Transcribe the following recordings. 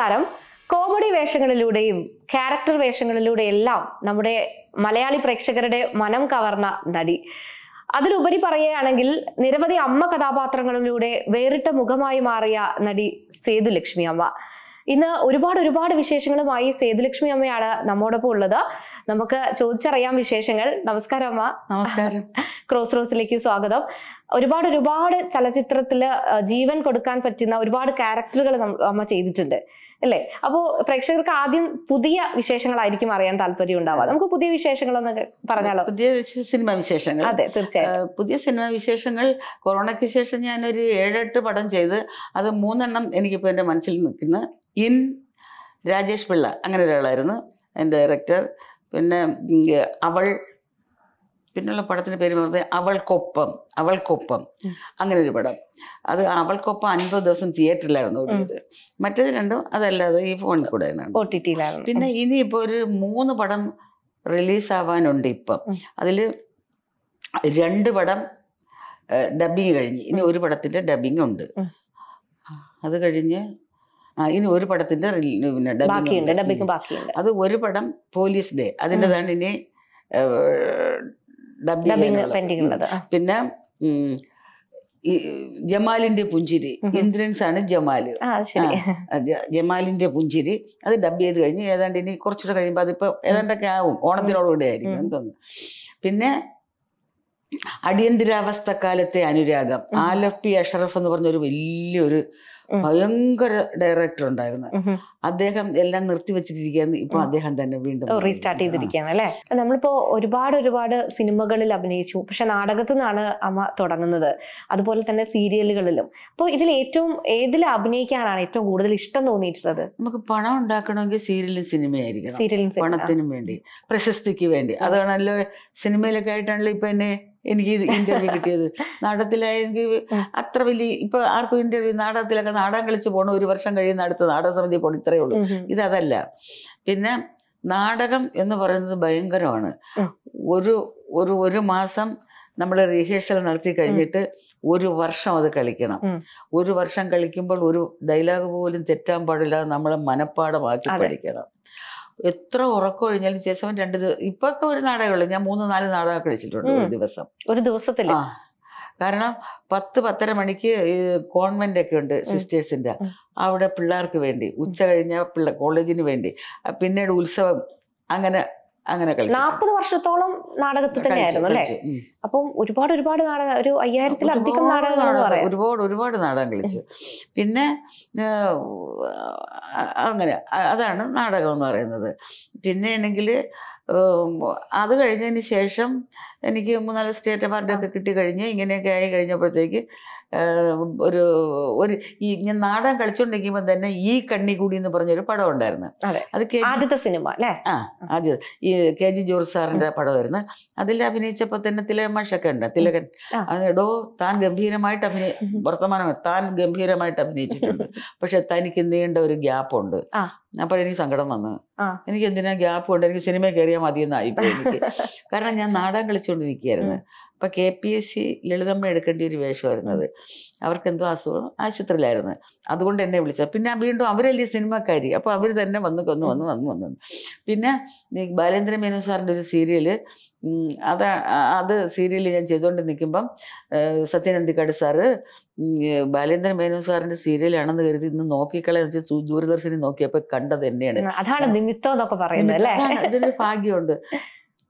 നമസ്കാരം. Comedy വേഷങ്ങളിലൂടെയും character വേഷങ്ങളിലൂടെയെല്ലാം നമ്മുടെ മലയാളി പ്രേക്ഷകരുടെ മനം കവർന്ന നടി. അതിലുപരി പറയുകയാണെങ്കിൽ നിരവധി അമ്മ കഥാപാത്രങ്ങളിലൂടെ വേറിട്ട മുഖമായി മാറിയ നടി സേതുലക്ഷ്മി അമ്മ. ഇന്ന് ഒരുപാട് വിശേഷങ്ങളുമായി സേതുലക്ഷ്മി അമ്മയാണ് നമ്മോടൊപ്പം ഉള്ളത്. നമുക്ക് ചോദിച്ചറിയാം വിശേഷങ്ങൾ. നമസ്കാരം അമ്മ. നമസ്കാരം. ക്രോസ് റോഡ്സിലേക്ക് സ്വാഗതം. ഒരുപാട് ചലച്ചിത്രത്തിൽ ജീവൻ കൊടുക്കാൻ പറ്റുന്ന ഒരുപാട് ക്യാരക്ടറുകൾ അമ്മ ചെയ്തിട്ടുണ്ട് അല്ലേ? അപ്പോൾ പ്രേക്ഷകർക്ക് ആദ്യം പുതിയ വിശേഷങ്ങളായിരിക്കും അറിയാൻ താല്പര്യം ഉണ്ടാവുക. നമുക്ക് പുതിയ വിശേഷങ്ങളൊന്ന് പറഞ്ഞാലോ? പുതിയ സിനിമ വിശേഷങ്ങൾ. അതെ, തീർച്ചയായും. പുതിയ സിനിമ വിശേഷങ്ങൾ കൊറോണയ്ക്ക് ശേഷം ഞാനൊരു 7-8 പടം ചെയ്ത് അത് 3 എനിക്കിപ്പോൾ എൻ്റെ മനസ്സിൽ നിൽക്കുന്നു. ഇൻ രാജേഷ് പിള്ള അങ്ങനെ ഒരാളായിരുന്നു എൻ്റെ ഡയറക്ടർ. പിന്നെ അവൾ, പിന്നെയുള്ള പടത്തിൻ്റെ പേര് പറഞ്ഞത് അവൾക്കൊപ്പം അങ്ങനൊരു പടം. അത് അവൾക്കൊപ്പം 50 ദിവസം തിയേറ്ററിലായിരുന്നു ഓടിയത്. മറ്റേത് രണ്ടും അതല്ലാതെ ഈ ഫോണിൽ കൂടെയാണ്. പിന്നെ ഇനിയിപ്പോൾ ഒരു 3 പടം റിലീസാവാനുണ്ട്. ഇപ്പം അതിൽ 2 പടം ഡബിങ് കഴിഞ്ഞ് ഇനി 1 പടത്തിൻ്റെ ഡബിങ് ഉണ്ട്. അത് കഴിഞ്ഞ് ഇനി 1 പടത്തിൻ്റെ അത് 1 പടം പോലീസ് ഡേ, അതിൻ്റെതാണ് ഇനി ഡബിങ്. പിന്നെ ജമാലിന്റെ പുഞ്ചിരി, ഇന്ദ്രൻസ് ആണ് ജമാലിന്റെ പുഞ്ചിരി. അത് ഡബ് ചെയ്ത് കഴിഞ്ഞ് ഏതാണ്ട് ഇനി കുറച്ചുകൂടെ കഴിയുമ്പോൾ അതിപ്പോ ഏതാണ്ടൊക്കെ ആവും, ഓണത്തിനോടുകൂടെ ആയിരിക്കും എന്ന് തോന്നുന്നു. പിന്നെ അടിയന്തരാവസ്ഥ കാലത്തെ അനുരാഗം, ആലഫ് പി അഷറഫ് എന്ന് പറഞ്ഞൊരു വലിയൊരു ഭയങ്കര ഡയറക്ടർ ഉണ്ടായിരുന്നു. അദ്ദേഹം എല്ലാം നിർത്തിവെച്ചിട്ടിരിക്കുകയാണ്. ഇപ്പൊ അദ്ദേഹം തന്നെ വീണ്ടും റീസ്റ്റാർട്ട് ചെയ്തിരിക്കുകയാണ് അല്ലെ? നമ്മളിപ്പോ ഒരുപാട് സിനിമകളിൽ അഭിനയിച്ചു, പക്ഷെ നാടകത്തിൽ നിന്നാണ് അമ്മ തുടങ്ങുന്നത്. അതുപോലെ തന്നെ സീരിയലുകളിലും. അപ്പൊ ഇതിൽ ഏറ്റവും ഏതിൽ അഭിനയിക്കാനാണ് ഏറ്റവും കൂടുതൽ ഇഷ്ടം തോന്നിയിട്ടുള്ളത്? നമുക്ക് പണം ഉണ്ടാക്കണമെങ്കിൽ സീരിയലും സിനിമയായിരിക്കണം. സീരിയലും പണത്തിനും വേണ്ടി, പ്രശസ്തിക്ക് വേണ്ടി. അതാണല്ലോ സിനിമയിലൊക്കെ ആയിട്ടാണല്ലോ ഇപ്പൊ എന്നെ എനിക്ക് ഇന്റർവ്യൂ കിട്ടിയത്. നാടകത്തിലായെങ്കിൽ അത്ര വലിയ ഇപ്പൊ ആർക്കും ഇന്റർവ്യൂ, നാടകത്തിലൊക്കെ നാടകം കളിച്ച് പോകണം, 1 വർഷം കഴിയുന്ന അടുത്ത നാടകസമിതി പോകണം, ഇത്രയേ ഉള്ളൂ. ഇതല്ല. പിന്നെ നാടകം എന്ന് പറയുന്നത് ഭയങ്കരമാണ്. ഒരു ഒരു ഒരു മാസം നമ്മൾ റിഹേഴ്സൽ നടത്തി കഴിഞ്ഞിട്ട് 1 വർഷം അത് കളിക്കണം. 1 വർഷം കളിക്കുമ്പോൾ ഒരു ഡയലോഗ് പോലും തെറ്റാൻ പാടില്ലാതെ നമ്മളെ മനഃപ്പാഠമാക്കി പഠിക്കണം. എത്ര ഉറക്കം കഴിഞ്ഞാലും ചേച്ചവൻ 2 ദിവസം ഇപ്പൊ ഒക്കെ ഒരു നാടകമുള്ളൂ. ഞാൻ 3-4 നാടകം കളിച്ചിട്ടുണ്ട് ഒരു ദിവസത്തിൽ. കാരണം 10-10:30 മണിക്ക് കോൺവെന്റ് ഒക്കെ ഉണ്ട് സിസ്റ്റേഴ്സിന്റെ. അവിടെ പിള്ളേർക്ക് വേണ്ടി ഉച്ച കഴിഞ്ഞ പിള്ളേർ കോളേജിന് വേണ്ടി, പിന്നീട് ഉത്സവം, അങ്ങനെ കളിച്ചു. 40 വർഷത്തോളം നാടകത്തിൽ തന്നെയായിരുന്നു അല്ലേ? അപ്പം ഒരുപാട് നാടകം, ഒരു 5000-ലധികം നാടകങ്ങൾ, ഒരുപാട് നാടകം കളിച്ചു. പിന്നെ അങ്ങനെ അതാണ് നാടകം എന്ന് പറയുന്നത്. പിന്നെ ആണെങ്കിൽ അത് കഴിഞ്ഞതിന് ശേഷം എനിക്ക് 3-4 സ്റ്റേറ്റ് അവാർഡൊക്കെ കിട്ടിക്കഴിഞ്ഞ് ഇങ്ങനെയൊക്കെ ആയി കഴിഞ്ഞപ്പോഴത്തേക്ക് ഒരു ഈ ഞാൻ നാടകം കളിച്ചുകൊണ്ടിരിക്കുമ്പോൾ തന്നെ ഈ കണ്ണി കൂടി എന്ന് പറഞ്ഞൊരു പടം ഉണ്ടായിരുന്നു. അത് ആദ്യത്തെ സിനിമ അല്ലേ? ആദ്യത്തെ ഈ KG ജോർജ് സാറിൻ്റെ പടമായിരുന്നു. അതിൽ അഭിനയിച്ചപ്പോൾ തന്നെ തിലകമാഷൊക്കെ ഉണ്ട്. തിലകൻ ഡോ താൻ ഗംഭീരമായിട്ട് വർത്തമാനം താൻ ഗംഭീരമായിട്ട് അഭിനയിച്ചിട്ടുണ്ട്, പക്ഷെ തനിക്ക് നീണ്ട ഒരു ഗ്യാപ്പുണ്ട്. അപ്പോഴെനിക്ക് സങ്കടം വന്നു. എനിക്ക് എന്തിനാ ഗ്യാപ്പ് കൊണ്ട്, എനിക്ക് സിനിമ കയറിയാൽ മതിയെന്നായിപ്പോ എനിക്ക്. കാരണം ഞാൻ നാടകം കളിച്ചുകൊണ്ടിരിക്കുകയായിരുന്നു. അപ്പൊ KPSC ലളിതമ്മ എടുക്കേണ്ട ഒരു വേഷമായിരുന്നു. അത് അവർക്ക് എന്തോ അസുഖം, ആശുപത്രിയിലായിരുന്നു. അതുകൊണ്ട് എന്നെ വിളിച്ചത്. പിന്നെ വീണ്ടും അവരല്ലേ സിനിമക്കാരി, അപ്പൊ അവര് തന്നെ വന്ന്. പിന്നെ ബാലേന്ദ്ര മേനോൻ സാറിൻ്റെ ഒരു സീരിയല്, അത് സീരിയൽ ഞാൻ ചെയ്തുകൊണ്ട് നിൽക്കുമ്പം സത്യൻ അന്തിക്കാട് സാറ് ബാലേന്ദ്ര മേനോൻ സാറിൻ്റെ സീരിയലാണെന്ന് കരുതി ഇന്ന് നോക്കിക്കളയെന്ന് വെച്ചാൽ ദൂരദർശനി നോക്കിയപ്പോൾ കണ്ടത് തന്നെയാണ്. അതാണ് നിമിത്തം എന്നൊക്കെ പറയുന്നത്. ഇതിനൊരു ഭാഗ്യമുണ്ട്.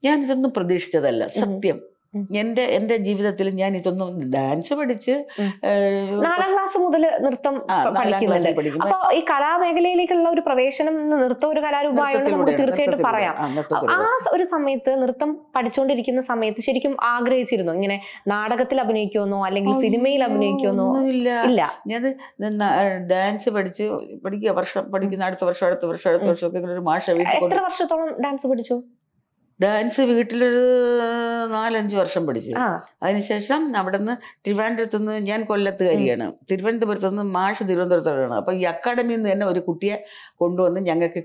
ഞാൻ ഇതൊന്നും പ്രതീക്ഷിച്ചതല്ല. സത്യം എന്റെ ജീവിതത്തിൽ ഞാൻ ഇതൊന്നും ഡാൻസ് പഠിച്ച് 4-ാം ക്ലാസ് മുതൽ നൃത്തം പഠിക്കുന്നുണ്ട്. അപ്പൊ ഈ കലാമേഖലയിലേക്കുള്ള ഒരു പ്രവേശനം നൃത്തം ഒരു കലാരൂപമായിട്ട് നമുക്ക് തീർച്ചയായിട്ടും പറയാം. ആ ഒരു സമയത്ത് നൃത്തം പഠിച്ചുകൊണ്ടിരിക്കുന്ന സമയത്ത് ശരിക്കും ആഗ്രഹിച്ചിരുന്നു ഇങ്ങനെ നാടകത്തിൽ അഭിനയിക്കുമെന്നോ അല്ലെങ്കിൽ സിനിമയിൽ അഭിനയിക്കുമെന്നോ? ഇല്ല, ഞാൻ ഡാൻസ് പഠിക്കുന്ന അടുത്ത വർഷം ഒക്കെ ഒരു മാഷ വീട്ടിൽ. എത്ര വർഷത്തോളം ഡാൻസ് പഠിച്ചു? ഡാൻസ് വീട്ടിലൊരു 4-5 വർഷം പഠിച്ചു. അതിനുശേഷം അവിടെ നിന്ന് തിരുവനന്തപുരത്ത് നിന്ന്, ഞാൻ കൊല്ലത്തുകാരിയാണ്, തിരുവനന്തപുരത്ത് നിന്ന് മാഷ് തിരുവനന്തപുരത്തോടാണ്. അപ്പോൾ ഈ അക്കാഡമിയിൽ നിന്ന് തന്നെ ഒരു കുട്ടിയെ കൊണ്ടുവന്ന് ഞങ്ങൾക്ക്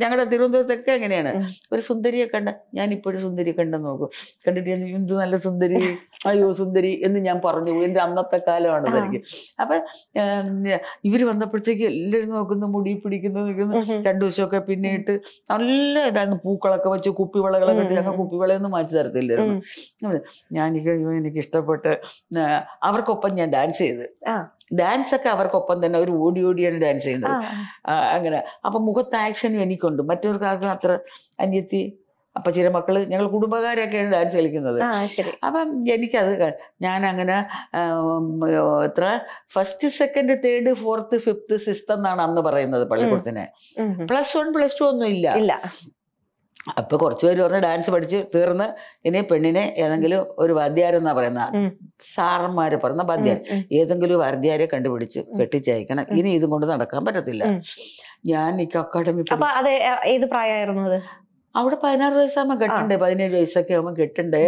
ഞങ്ങളുടെ തിരുവനന്തപുരത്തൊക്കെ അങ്ങനെയാണ്. ഒരു സുന്ദരിയെ കണ്ട, ഞാനിപ്പോഴും സുന്ദരിയെ കണ്ടെന്ന് നോക്കും, കണ്ടിട്ട് ഞാൻ എന്ത് നല്ല സുന്ദരി, അയ്യോ സുന്ദരി എന്ന് ഞാൻ പറഞ്ഞു. എൻ്റെ അന്നത്തെ കാലമാണത് എനിക്ക്. അപ്പം ഇവര് വന്നപ്പോഴത്തേക്ക് എല്ലാവരും നോക്കുന്നു, മുടി പിടിക്കുന്നത് നിൽക്കുന്നു. 2 ദിവസമൊക്കെ പിന്നിട്ട് നല്ല ഇതായിരുന്നു, പൂക്കളൊക്കെ വെച്ച് കുപ്പിവളകളൊക്കെ ഇട്ട്. ഞങ്ങൾ കുപ്പിവളയൊന്നും മാറ്റി തരത്തില്ലായിരുന്നു. എനിക്ക് ഇഷ്ടപ്പെട്ട് അവർക്കൊപ്പം ഞാൻ ഡാൻസ് ചെയ്ത്, ഡാൻസൊക്കെ അവർക്കൊപ്പം തന്നെ, അവർ ഓടിയാണ് ഡാൻസ് ചെയ്യുന്നത് അങ്ങനെ. അപ്പം മുഖത്ത് ആക്ഷനും എനിക്കുണ്ട്, മറ്റവർക്കാർക്കും അത്ര. അനിയത്തി, അപ്പച്ചിയുടെ മക്കള്, ഞങ്ങൾ കുടുംബക്കാരൊക്കെയാണ് ഡാൻസ് കളിക്കുന്നത്. അപ്പം എനിക്കത് ഞാനങ്ങനെ എത്ര first, second, third, fourth, fifth, sixth എന്നാണ് അന്ന് പറയുന്നത് പള്ളിക്കൂടത്തിന്. +1, +2 ഒന്നും ഇല്ല. അപ്പൊ കുറച്ചുപേര് പറഞ്ഞ് ഡാൻസ് പഠിച്ച് തീർന്ന് ഇനി പെണ്ണിനെ ഏതെങ്കിലും ഒരു വാദ്യാരം എന്നാ പറയുന്ന, സാറന്മാരെ പറയുന്ന വാദ്യാരം, ഏതെങ്കിലും വാദ്യാരെ കണ്ടുപിടിച്ച് കെട്ടിച്ചയക്കണം, ഇനി ഇതും കൊണ്ട് നടക്കാൻ പറ്റത്തില്ല. ഞാൻ ഈ അക്കാഡമി അവിടെ 16 വയസ്സാകുമ്പോൾ കെട്ടണ്ടേ, 17 വയസ്സൊക്കെ ആകുമ്പോൾ കെട്ടണ്ടേ.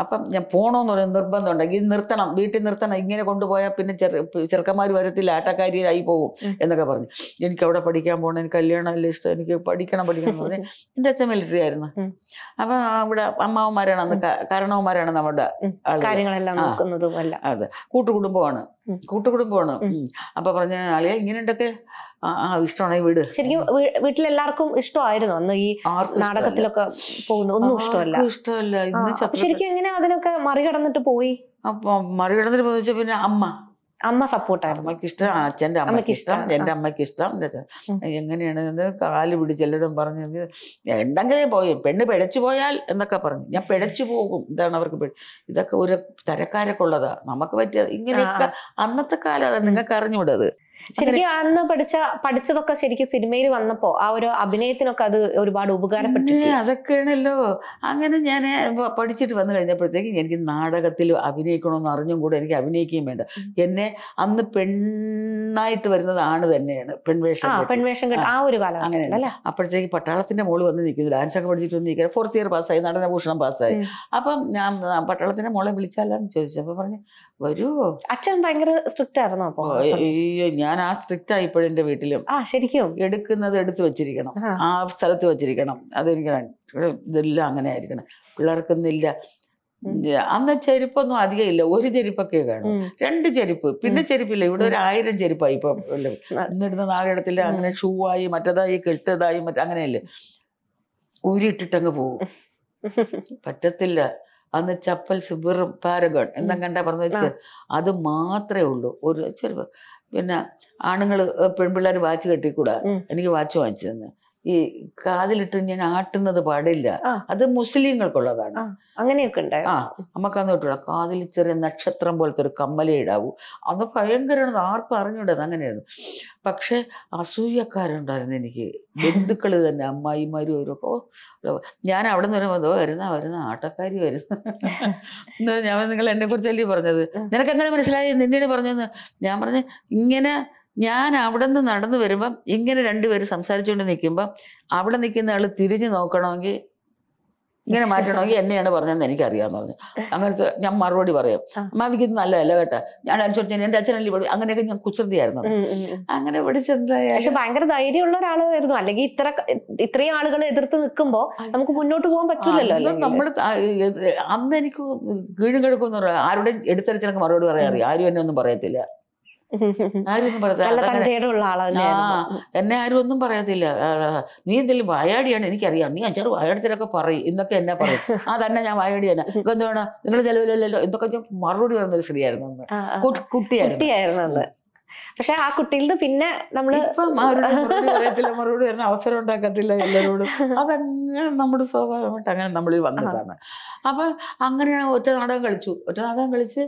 അപ്പം ഞാൻ പോകണമെന്ന് പറഞ്ഞ നിർബന്ധം ഉണ്ടെങ്കിൽ നിർത്തണം, വീട്ടിൽ നിർത്തണം, ഇങ്ങനെ കൊണ്ടുപോയാൽ പിന്നെ ചെറുക്കന്മാർ വരത്തില്ല, ആട്ടക്കാരിയായി പോകും എന്നൊക്കെ പറഞ്ഞു. എനിക്കവിടെ പഠിക്കാൻ പോകണം, എനിക്ക് കല്യാണം അല്ല ഇഷ്ടം, എനിക്ക് പഠിക്കണം എന്ന് പറഞ്ഞ്. എൻ്റെ അച്ഛൻ മിലിറ്ററി ആയിരുന്നു. അപ്പം അവിടെ അമ്മാവന്മാരാണ് അന്ന്, കാരണവന്മാരാണ് നമ്മുടെ ആളുകൾ. അതെ, കൂട്ടുകുടുംബമാണ്. അപ്പൊ പറഞ്ഞ ആളിയാ ഇങ്ങനെയുണ്ടൊക്കെ ഇഷ്ടമാണെങ്കിൽ വീട്. ശരിക്കും വീട്ടിലെല്ലാവർക്കും ഇഷ്ടമായിരുന്നു അന്ന് ഈ നാടകത്തിലൊക്കെ പോകുന്നത്? ഒന്നും ഇഷ്ടമല്ല. ശരിക്കും എങ്ങനെ അതിനൊക്കെ മറികടന്നിട്ട് പോയി? മറികടന്നിട്ട് പോയെന്ന് വെച്ചാൽ പിന്നെ അമ്മ സപ്പോർട്ടായിരുന്നു. അമ്മക്കിഷ്ടം, അച്ഛൻ്റെ അമ്മക്കിഷ്ടം, എൻ്റെ അമ്മക്കിഷ്ടം. എങ്ങനെയാണ് കാല് പിടിച്ചെല്ലടും പറഞ്ഞു, എന്തെങ്കിലും പോയി പെണ്ണ് പിഴച്ചു പോയാൽ എന്നൊക്കെ പറഞ്ഞു. ഞാൻ പിഴച്ചു പോകും, ഇതാണ് അവർക്ക്. ഇതൊക്കെ ഒരു തരക്കാരൊക്കെ ഉള്ളതാ, നമുക്ക് പറ്റിയ ഇങ്ങനെയൊക്കെ അന്നത്തെ കാലം നിങ്ങൾക്ക് അറിഞ്ഞുകൂടത്. ശരിക്കും അന്ന് പഠിച്ചതൊക്കെ ശരിക്കും സിനിമയിൽ വന്നപ്പോ ആ ഒരു അഭിനയത്തിനൊക്കെ അത് ഒരുപാട് ഉപകാരപ്പെട്ടില്ലേ? അതൊക്കെയാണല്ലോ. അങ്ങനെ ഞാൻ പഠിച്ചിട്ട് വന്നു കഴിഞ്ഞപ്പോഴത്തേക്കും എനിക്ക് നാടകത്തിൽ അഭിനയിക്കണമെന്ന് അറിഞ്ഞും കൂടെ എനിക്ക് അഭിനയിക്കുകയും വേണ്ട. എന്നെ അന്ന് പെണ്ണായിട്ട് വരുന്നത് ആണ് തന്നെയാണ്, പെൺവേഷം ആ ഒരു കാലം അങ്ങനെ. അപ്പോഴത്തേക്ക് പട്ടാളത്തിന്റെ മോള് വന്ന് നിൽക്കുന്നു, ഡാൻസൊക്കെ പഠിച്ചിട്ട് വന്ന് നിൽക്കുക. 4th year പാസ്സായി, നടനഭൂഷണം പാസ്സായി. അപ്പം ഞാൻ പട്ടാളത്തിന്റെ മോളെ വിളിച്ചാലെന്ന് ചോദിച്ചപ്പോൾ പറഞ്ഞു വരൂ. അച്ഛൻ ഭയങ്കര സ്ട്രിക്റ്റ് ആയിരുന്നു അപ്പൊ? ഞാൻ ആ സ്ട്രിക്റ്റ് ആയിപ്പോഴും എൻ്റെ വീട്ടിലും. ശരിക്കും എടുക്കുന്നത് എടുത്ത് വെച്ചിരിക്കണം, ആ സ്ഥലത്ത് വെച്ചിരിക്കണം, അതെനിക്കണം, ഇതെല്ലാം അങ്ങനെ ആയിരിക്കണം. പിള്ളേർക്കൊന്നില്ല അന്ന് ചെരുപ്പൊന്നും അധികം ഇല്ല, ഒരു ചെരുപ്പൊക്കെ കാണും, 2 ചെരുപ്പ്, പിന്നെ ചെരുപ്പില്ല. ഇവിടെ 1000 ചെരുപ്പായി ഇപ്പം ഉള്ളത്, ഇന്നിടുന്ന നാളെ ഇടത്തില്ല. അങ്ങനെ ഷൂ ആയി, മറ്റേതായി, കെട്ടതായി, അങ്ങനെയല്ലേ. ഊരിട്ടിട്ടങ്ങ് പോകും, പറ്റത്തില്ല. അന്ന് ചപ്പൽ സിബിറും പാരഗോൺ എന്തെങ്കണ്ട പറഞ്ഞു, അത് മാത്രമേ ഉള്ളൂ. ഒരു ചെറുപ്പം പിന്നെ ആണുങ്ങൾ പെൺപിള്ളേർ വാച്ച് കെട്ടിക്കൂടാ, എനിക്ക് വാച്ച് വാങ്ങിച്ചു തന്നെ. ഈ കാതിലിട്ട് ഞാൻ ആട്ടുന്നത് പാടില്ല, അത് മുസ്ലിങ്ങൾക്കുള്ളതാണ്. അങ്ങനെയൊക്കെ ഉണ്ട്. അമ്മക്കന്ന് തൊട്ടുള്ള കാതിൽ ചെറിയ നക്ഷത്രം പോലത്തെ ഒരു കമ്മലേ ഇടാവൂ. അന്ന് ഭയങ്കരമാണെന്ന് ആർക്കും അറിഞ്ഞൂടാത്, അങ്ങനെയായിരുന്നു. പക്ഷെ അസൂയക്കാരുണ്ടായിരുന്നു എനിക്ക്, ബന്ധുക്കൾ തന്നെ, അമ്മായിമാരും അവരൊക്കെ. ഞാൻ അവിടെ നിന്ന് വരുമ്പോൾ വരുന്ന ആട്ടക്കാരി വരുന്ന, ഞാൻ നിങ്ങൾ എന്നെ കുറിച്ചല്ലേ പറഞ്ഞത്, നിനക്ക് എങ്ങനെ മനസ്സിലായി നിന്നോട് പറഞ്ഞതെന്ന്. ഞാൻ പറഞ്ഞ് ഇങ്ങനെ ഞാൻ അവിടെ നിന്ന് നടന്നു വരുമ്പം ഇങ്ങനെ രണ്ടുപേര് സംസാരിച്ചുകൊണ്ട് നിൽക്കുമ്പം അവിടെ നിൽക്കുന്ന ആൾ തിരിഞ്ഞു നോക്കണമെങ്കിൽ ഇങ്ങനെ മാറ്റണമെങ്കിൽ എന്നെയാണ് പറഞ്ഞതെന്ന് എനിക്കറിയാമെന്ന് പറഞ്ഞു. അങ്ങനത്തെ ഞാൻ മറുപടി പറയാം, അമ്മാവിക്ക് ഇത് നല്ലതല്ല കേട്ടോ, ഞാൻ അനുസരിച്ച് എൻ്റെ അച്ഛനല്ലേ പഠിച്ചു, അങ്ങനെയൊക്കെ ഞാൻ കുസൃതിയായിരുന്നു. അങ്ങനെ പഠിച്ചെന്തായാലും പക്ഷെ ഭയങ്കര ധൈര്യമുള്ള ഒരാളായിരുന്നു. അല്ലെങ്കിൽ ഇത്രയും ആളുകൾ എതിർത്ത് നിൽക്കുമ്പോൾ നമുക്ക് മുന്നോട്ട് പോകാൻ പറ്റില്ലല്ലോ. നമ്മൾ അന്ന് എനിക്ക് കീഴും കിഴക്കുമെന്ന് പറയാം, ആരുടെയും എടുത്തരച്ചിനൊക്കെ മറുപടി പറയാൻ അറിയാം, ആരും എന്നെ ഒന്നും പറയത്തില്ല, ആരും എന്നെ ആരും ഒന്നും പറയത്തില്ല. നീ എന്തെങ്കിലും വായാടിയാണ് എനിക്കറിയാം, നീ അഞ്ചാറ് വായാടത്തിലൊക്കെ പറയും എന്നൊക്കെ എന്നെ പറയും. തന്നെ ഞാൻ വായാടി തന്നെ, ഇപ്പൊ എന്താണ് നിങ്ങൾ ചെലവില്ലല്ലോ എന്തൊക്കെ ഞാൻ മറുപടി പറഞ്ഞൊരു സ്ത്രീയായിരുന്നു അന്ന്, കുട്ടിയായിരുന്നു. പക്ഷെ ആ കുട്ടിയിൽ പിന്നെ നമ്മള് പറയത്തില്ല, മറുപടി പറഞ്ഞ അവസരം ഉണ്ടാക്കത്തില്ല എല്ലാരോടും, അതങ്ങനെ നമ്മുടെ സ്വഭാവമായിട്ട് അങ്ങനെ നമ്മളിൽ വന്നതാണ്. അപ്പൊ അങ്ങനെ ഒറ്റ നാടകം കളിച്ചു,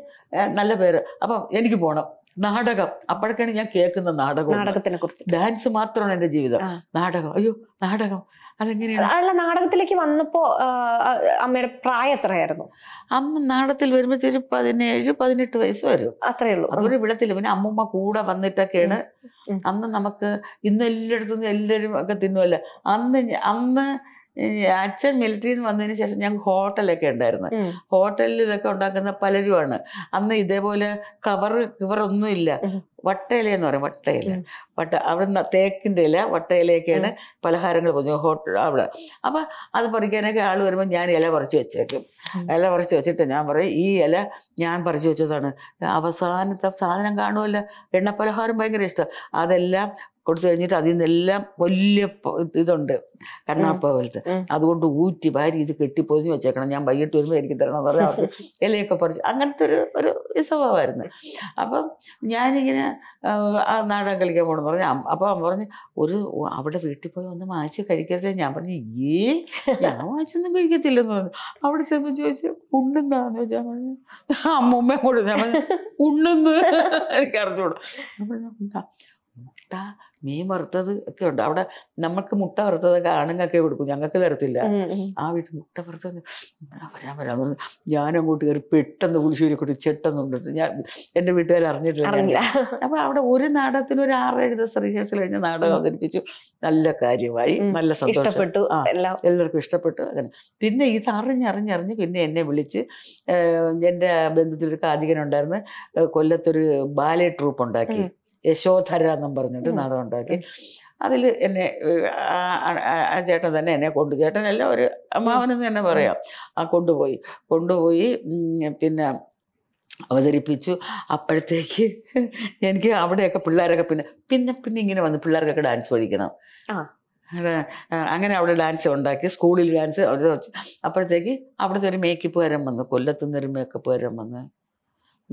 നല്ല പേര്. അപ്പം എനിക്ക് പോകണം, നാടകം. അപ്പോഴൊക്കെയാണ് ഞാൻ കേൾക്കുന്നത് നാടകം, നാടകത്തിനെ കുറിച്ച്. ഡാൻസ് മാത്രമാണ് എന്റെ ജീവിതം. നാടകം, അയ്യോ നാടകം അതെങ്ങനെയാണ്? അല്ല, നാടകത്തിലേക്ക് വന്നപ്പോ അമ്മയുടെ പ്രായം എത്രയായിരുന്നു അന്ന്? നാടകത്തിൽ വരുമ്പോഴത്തേക്ക് 17-18 വയസ്സ് വരും, അത്രേ ഉള്ളൂ. അതുകൊണ്ട് വിടത്തില്ല. പിന്നെ അമ്മൂമ്മ കൂടെ വന്നിട്ടൊക്കെയാണ്. അന്ന് നമുക്ക് ഇന്ന് എല്ലായിടത്തുനിന്ന് എല്ലാവരും ഒക്കെ തിന്നുമല്ല. അന്ന് അച്ഛൻ മിലിറ്ററിയിൽ നിന്ന് വന്നതിന് ശേഷം ഞങ്ങൾക്ക് ഹോട്ടലൊക്കെ ഉണ്ടായിരുന്നു. ഹോട്ടലിൽ ഇതൊക്കെ ഉണ്ടാക്കുന്ന പലരുമാണ്. അന്ന് ഇതേപോലെ കവറൊന്നും ഇല്ല. വട്ടയിലെന്ന് പറയും, വട്ടയില അവിടെ തേക്കിൻ്റെ ഇല, വട്ടയിലൊക്കെയാണ് പലഹാരങ്ങൾ പൊതുവെ ഹോട്ടൽ അവിടെ. അപ്പം അത് പറിക്കാനൊക്കെ ആൾ വരുമ്പോൾ ഞാൻ ഇല പറിച്ചു വെച്ചേക്കും. ഇല പറിച്ചു വെച്ചിട്ട് ഞാൻ പറയും, ഈ ഇല ഞാൻ പറിച്ചു വെച്ചതാണ്. അവസാനത്തെ സാധനം കാണുമല്ലോ, എണ്ണപ്പലഹാരം ഭയങ്കര ഇഷ്ടമാണ്. അതെല്ലാം കൊടുത്തു കഴിഞ്ഞിട്ട് അതിൽ നിന്നെല്ലാം വലിയ ഇതുണ്ട് കണ്ണാപ്പ പോലത്തെ, അതുകൊണ്ട് ഊറ്റി ഭാര്യ ഇത് കെട്ടിപ്പൊതിഞ്ഞ് വെച്ചേക്കണം, ഞാൻ വൈകിട്ട് വരുമ്പോൾ എനിക്ക് തരണം എന്ന് പറഞ്ഞാൽ ഇലയൊക്കെ പറിച്ച്. അങ്ങനത്തെ ഒരു സ്വഭാവമായിരുന്നു. അപ്പം ഞാനിങ്ങനെ നാടകം കളിക്കാൻ പോകണം പറഞ്ഞു. അപ്പം അമ്മ പറഞ്ഞ് ഒരു അവിടെ വീട്ടിൽ പോയി ഒന്ന് വാങ്ങിച്ച് കഴിക്കരുത്. ഞാൻ പറഞ്ഞു ഈ ഞാൻ വാങ്ങിച്ചൊന്നും കഴിക്കത്തില്ലെന്ന് പറഞ്ഞു. അവിടെ ചെന്ന് ചോദിച്ചു ഉണ്ണുന്നാന്ന് ചോദിച്ചാൽ പറഞ്ഞു അമ്മൂമ്മ കൂടെ. ഞാൻ പറഞ്ഞു ഉണ്ണെന്ന് എനിക്ക് അറിഞ്ഞോളൂ. ഉണ്ടാ മുട്ട, മീൻ വറുത്തത് ഒക്കെ ഉണ്ട് അവിടെ. നമ്മൾക്ക് മുട്ട വറുത്തതൊക്കെ ആണുങ്ങൊക്കെ കൊടുക്കും, ഞങ്ങൾക്ക് തരത്തില്ല. ആ വീട്ടിൽ മുട്ട വറുത്തത് വരാൻ ഞാനങ്ങോട്ട് കയറി പെട്ടെന്ന് പുളിശ്ശേരിക്കൂട്ടി ചെട്ടെന്നുണ്ട്. ഞാൻ എൻ്റെ വീട്ടുകാർ അറിഞ്ഞിട്ടില്ല. അപ്പം അവിടെ ഒരു നാടകത്തിന് ഒരു 6-7 ദിവസം റിഹേഴ്സൽ കഴിഞ്ഞ് നാടകം അവതരിപ്പിച്ചു. നല്ല കാര്യമായി, നല്ല സന്തോഷപ്പെട്ടു, എല്ലാവർക്കും ഇഷ്ടപ്പെട്ടു. അങ്ങനെ പിന്നെ ഇത് അറിഞ്ഞറിഞ്ഞ് പിന്നെ എന്നെ വിളിച്ച് എൻ്റെ ബന്ധത്തിലൊരു കാതികനുണ്ടായിരുന്നു. കൊല്ലത്തൊരു ബാലെ ട്രൂപ്പ് ഉണ്ടാക്കി, യശോധര എന്നും പറഞ്ഞിട്ട് നാടകം ഉണ്ടാക്കി. അതിൽ എന്നെ ആ ചേട്ടൻ തന്നെ എന്നെ കൊണ്ടു, ചേട്ടനല്ല ഒരു അമ്മാവനെന്ന് തന്നെ പറയാം. ആ കൊണ്ടുപോയി പിന്നെ അവതരിപ്പിച്ചു. അപ്പോഴത്തേക്ക് എനിക്ക് അവിടെയൊക്കെ പിള്ളേരൊക്കെ പിന്നെ പിന്നെ പിന്നെ ഇങ്ങനെ വന്ന് പിള്ളേർക്കൊക്കെ ഡാൻസ് പഠിക്കണം. അങ്ങനെ അവിടെ ഡാൻസ് ഉണ്ടാക്കി, സ്കൂളിൽ ഡാൻസ്. അപ്പോഴത്തേക്ക് അവിടുത്തെ ഒരു മേക്കപ്പുകാരൻ വന്നു, കൊല്ലത്തുനിന്നൊരു മേക്കപ്പുകാരൻ വന്ന്.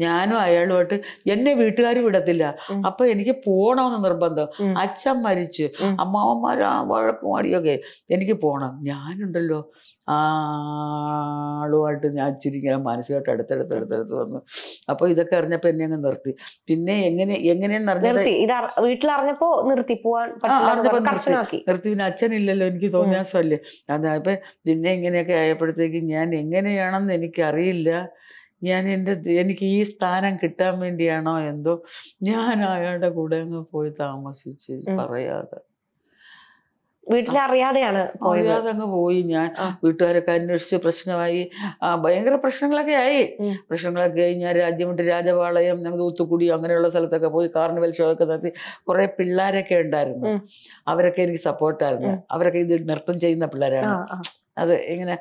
ഞാനും അയാളുമായിട്ട് എന്നെ വീട്ടുകാർ വിടത്തില്ല. അപ്പൊ എനിക്ക് പോകണമെന്ന് നിർബന്ധം. അച്ഛൻ മരിച്ചു, അമ്മാവന്മാരാ വഴക്കും അടിയൊക്കെ, എനിക്ക് പോകണം. ഞാനുണ്ടല്ലോ ആളുമായിട്ട് ഞാൻ ഇച്ചിരിങ്ങനെ മാനസികമായിട്ട് അടുത്തടുത്ത് വന്നു. അപ്പൊ ഇതൊക്കെ അറിഞ്ഞപ്പോ എന്നെ അങ്ങ് നിർത്തി. പിന്നെ എങ്ങനെയെന്ന് അറിഞ്ഞപ്പോ നിർത്തി. പിന്നെ അച്ഛനില്ലല്ലോ, എനിക്ക് തോന്നിയ സ്ഥലല്ലേ. അതായപ്പോ പിന്നെ ഇങ്ങനെയൊക്കെ ആയപ്പോഴത്തേക്ക് ഞാൻ എങ്ങനെയാണെന്ന് എനിക്കറിയില്ല. എനിക്ക് ഈ സ്ഥാനം കിട്ടാൻ വേണ്ടിയാണോ എന്തോ ഞാൻ അയാളുടെ കൂടെ അങ്ങ് പോയി താമസിച്ച്, പറയാതെ അറിയാതെ അങ്ങ് പോയി. ഞാൻ വീട്ടുകാരൊക്കെ അന്വേഷിച്ച് പ്രശ്നമായി, ഭയങ്കര പ്രശ്നങ്ങളൊക്കെ ആയി. ഞാൻ രാജ്യം വിട്ട് രാജപാളയം, ഞങ്ങൾ തൂത്തുക്കുടി അങ്ങനെയുള്ള സ്ഥലത്തൊക്കെ പോയി കാർണിവൽ ഷോ ഒക്കെ നടത്തി. കുറെ പിള്ളേരൊക്കെ ഉണ്ടായിരുന്നു, അവരൊക്കെ എനിക്ക് സപ്പോർട്ടായിരുന്നു. അവരൊക്കെ ഇത് നൃത്തം ചെയ്യുന്ന പിള്ളേരാണ്. അത് ഇങ്ങനെ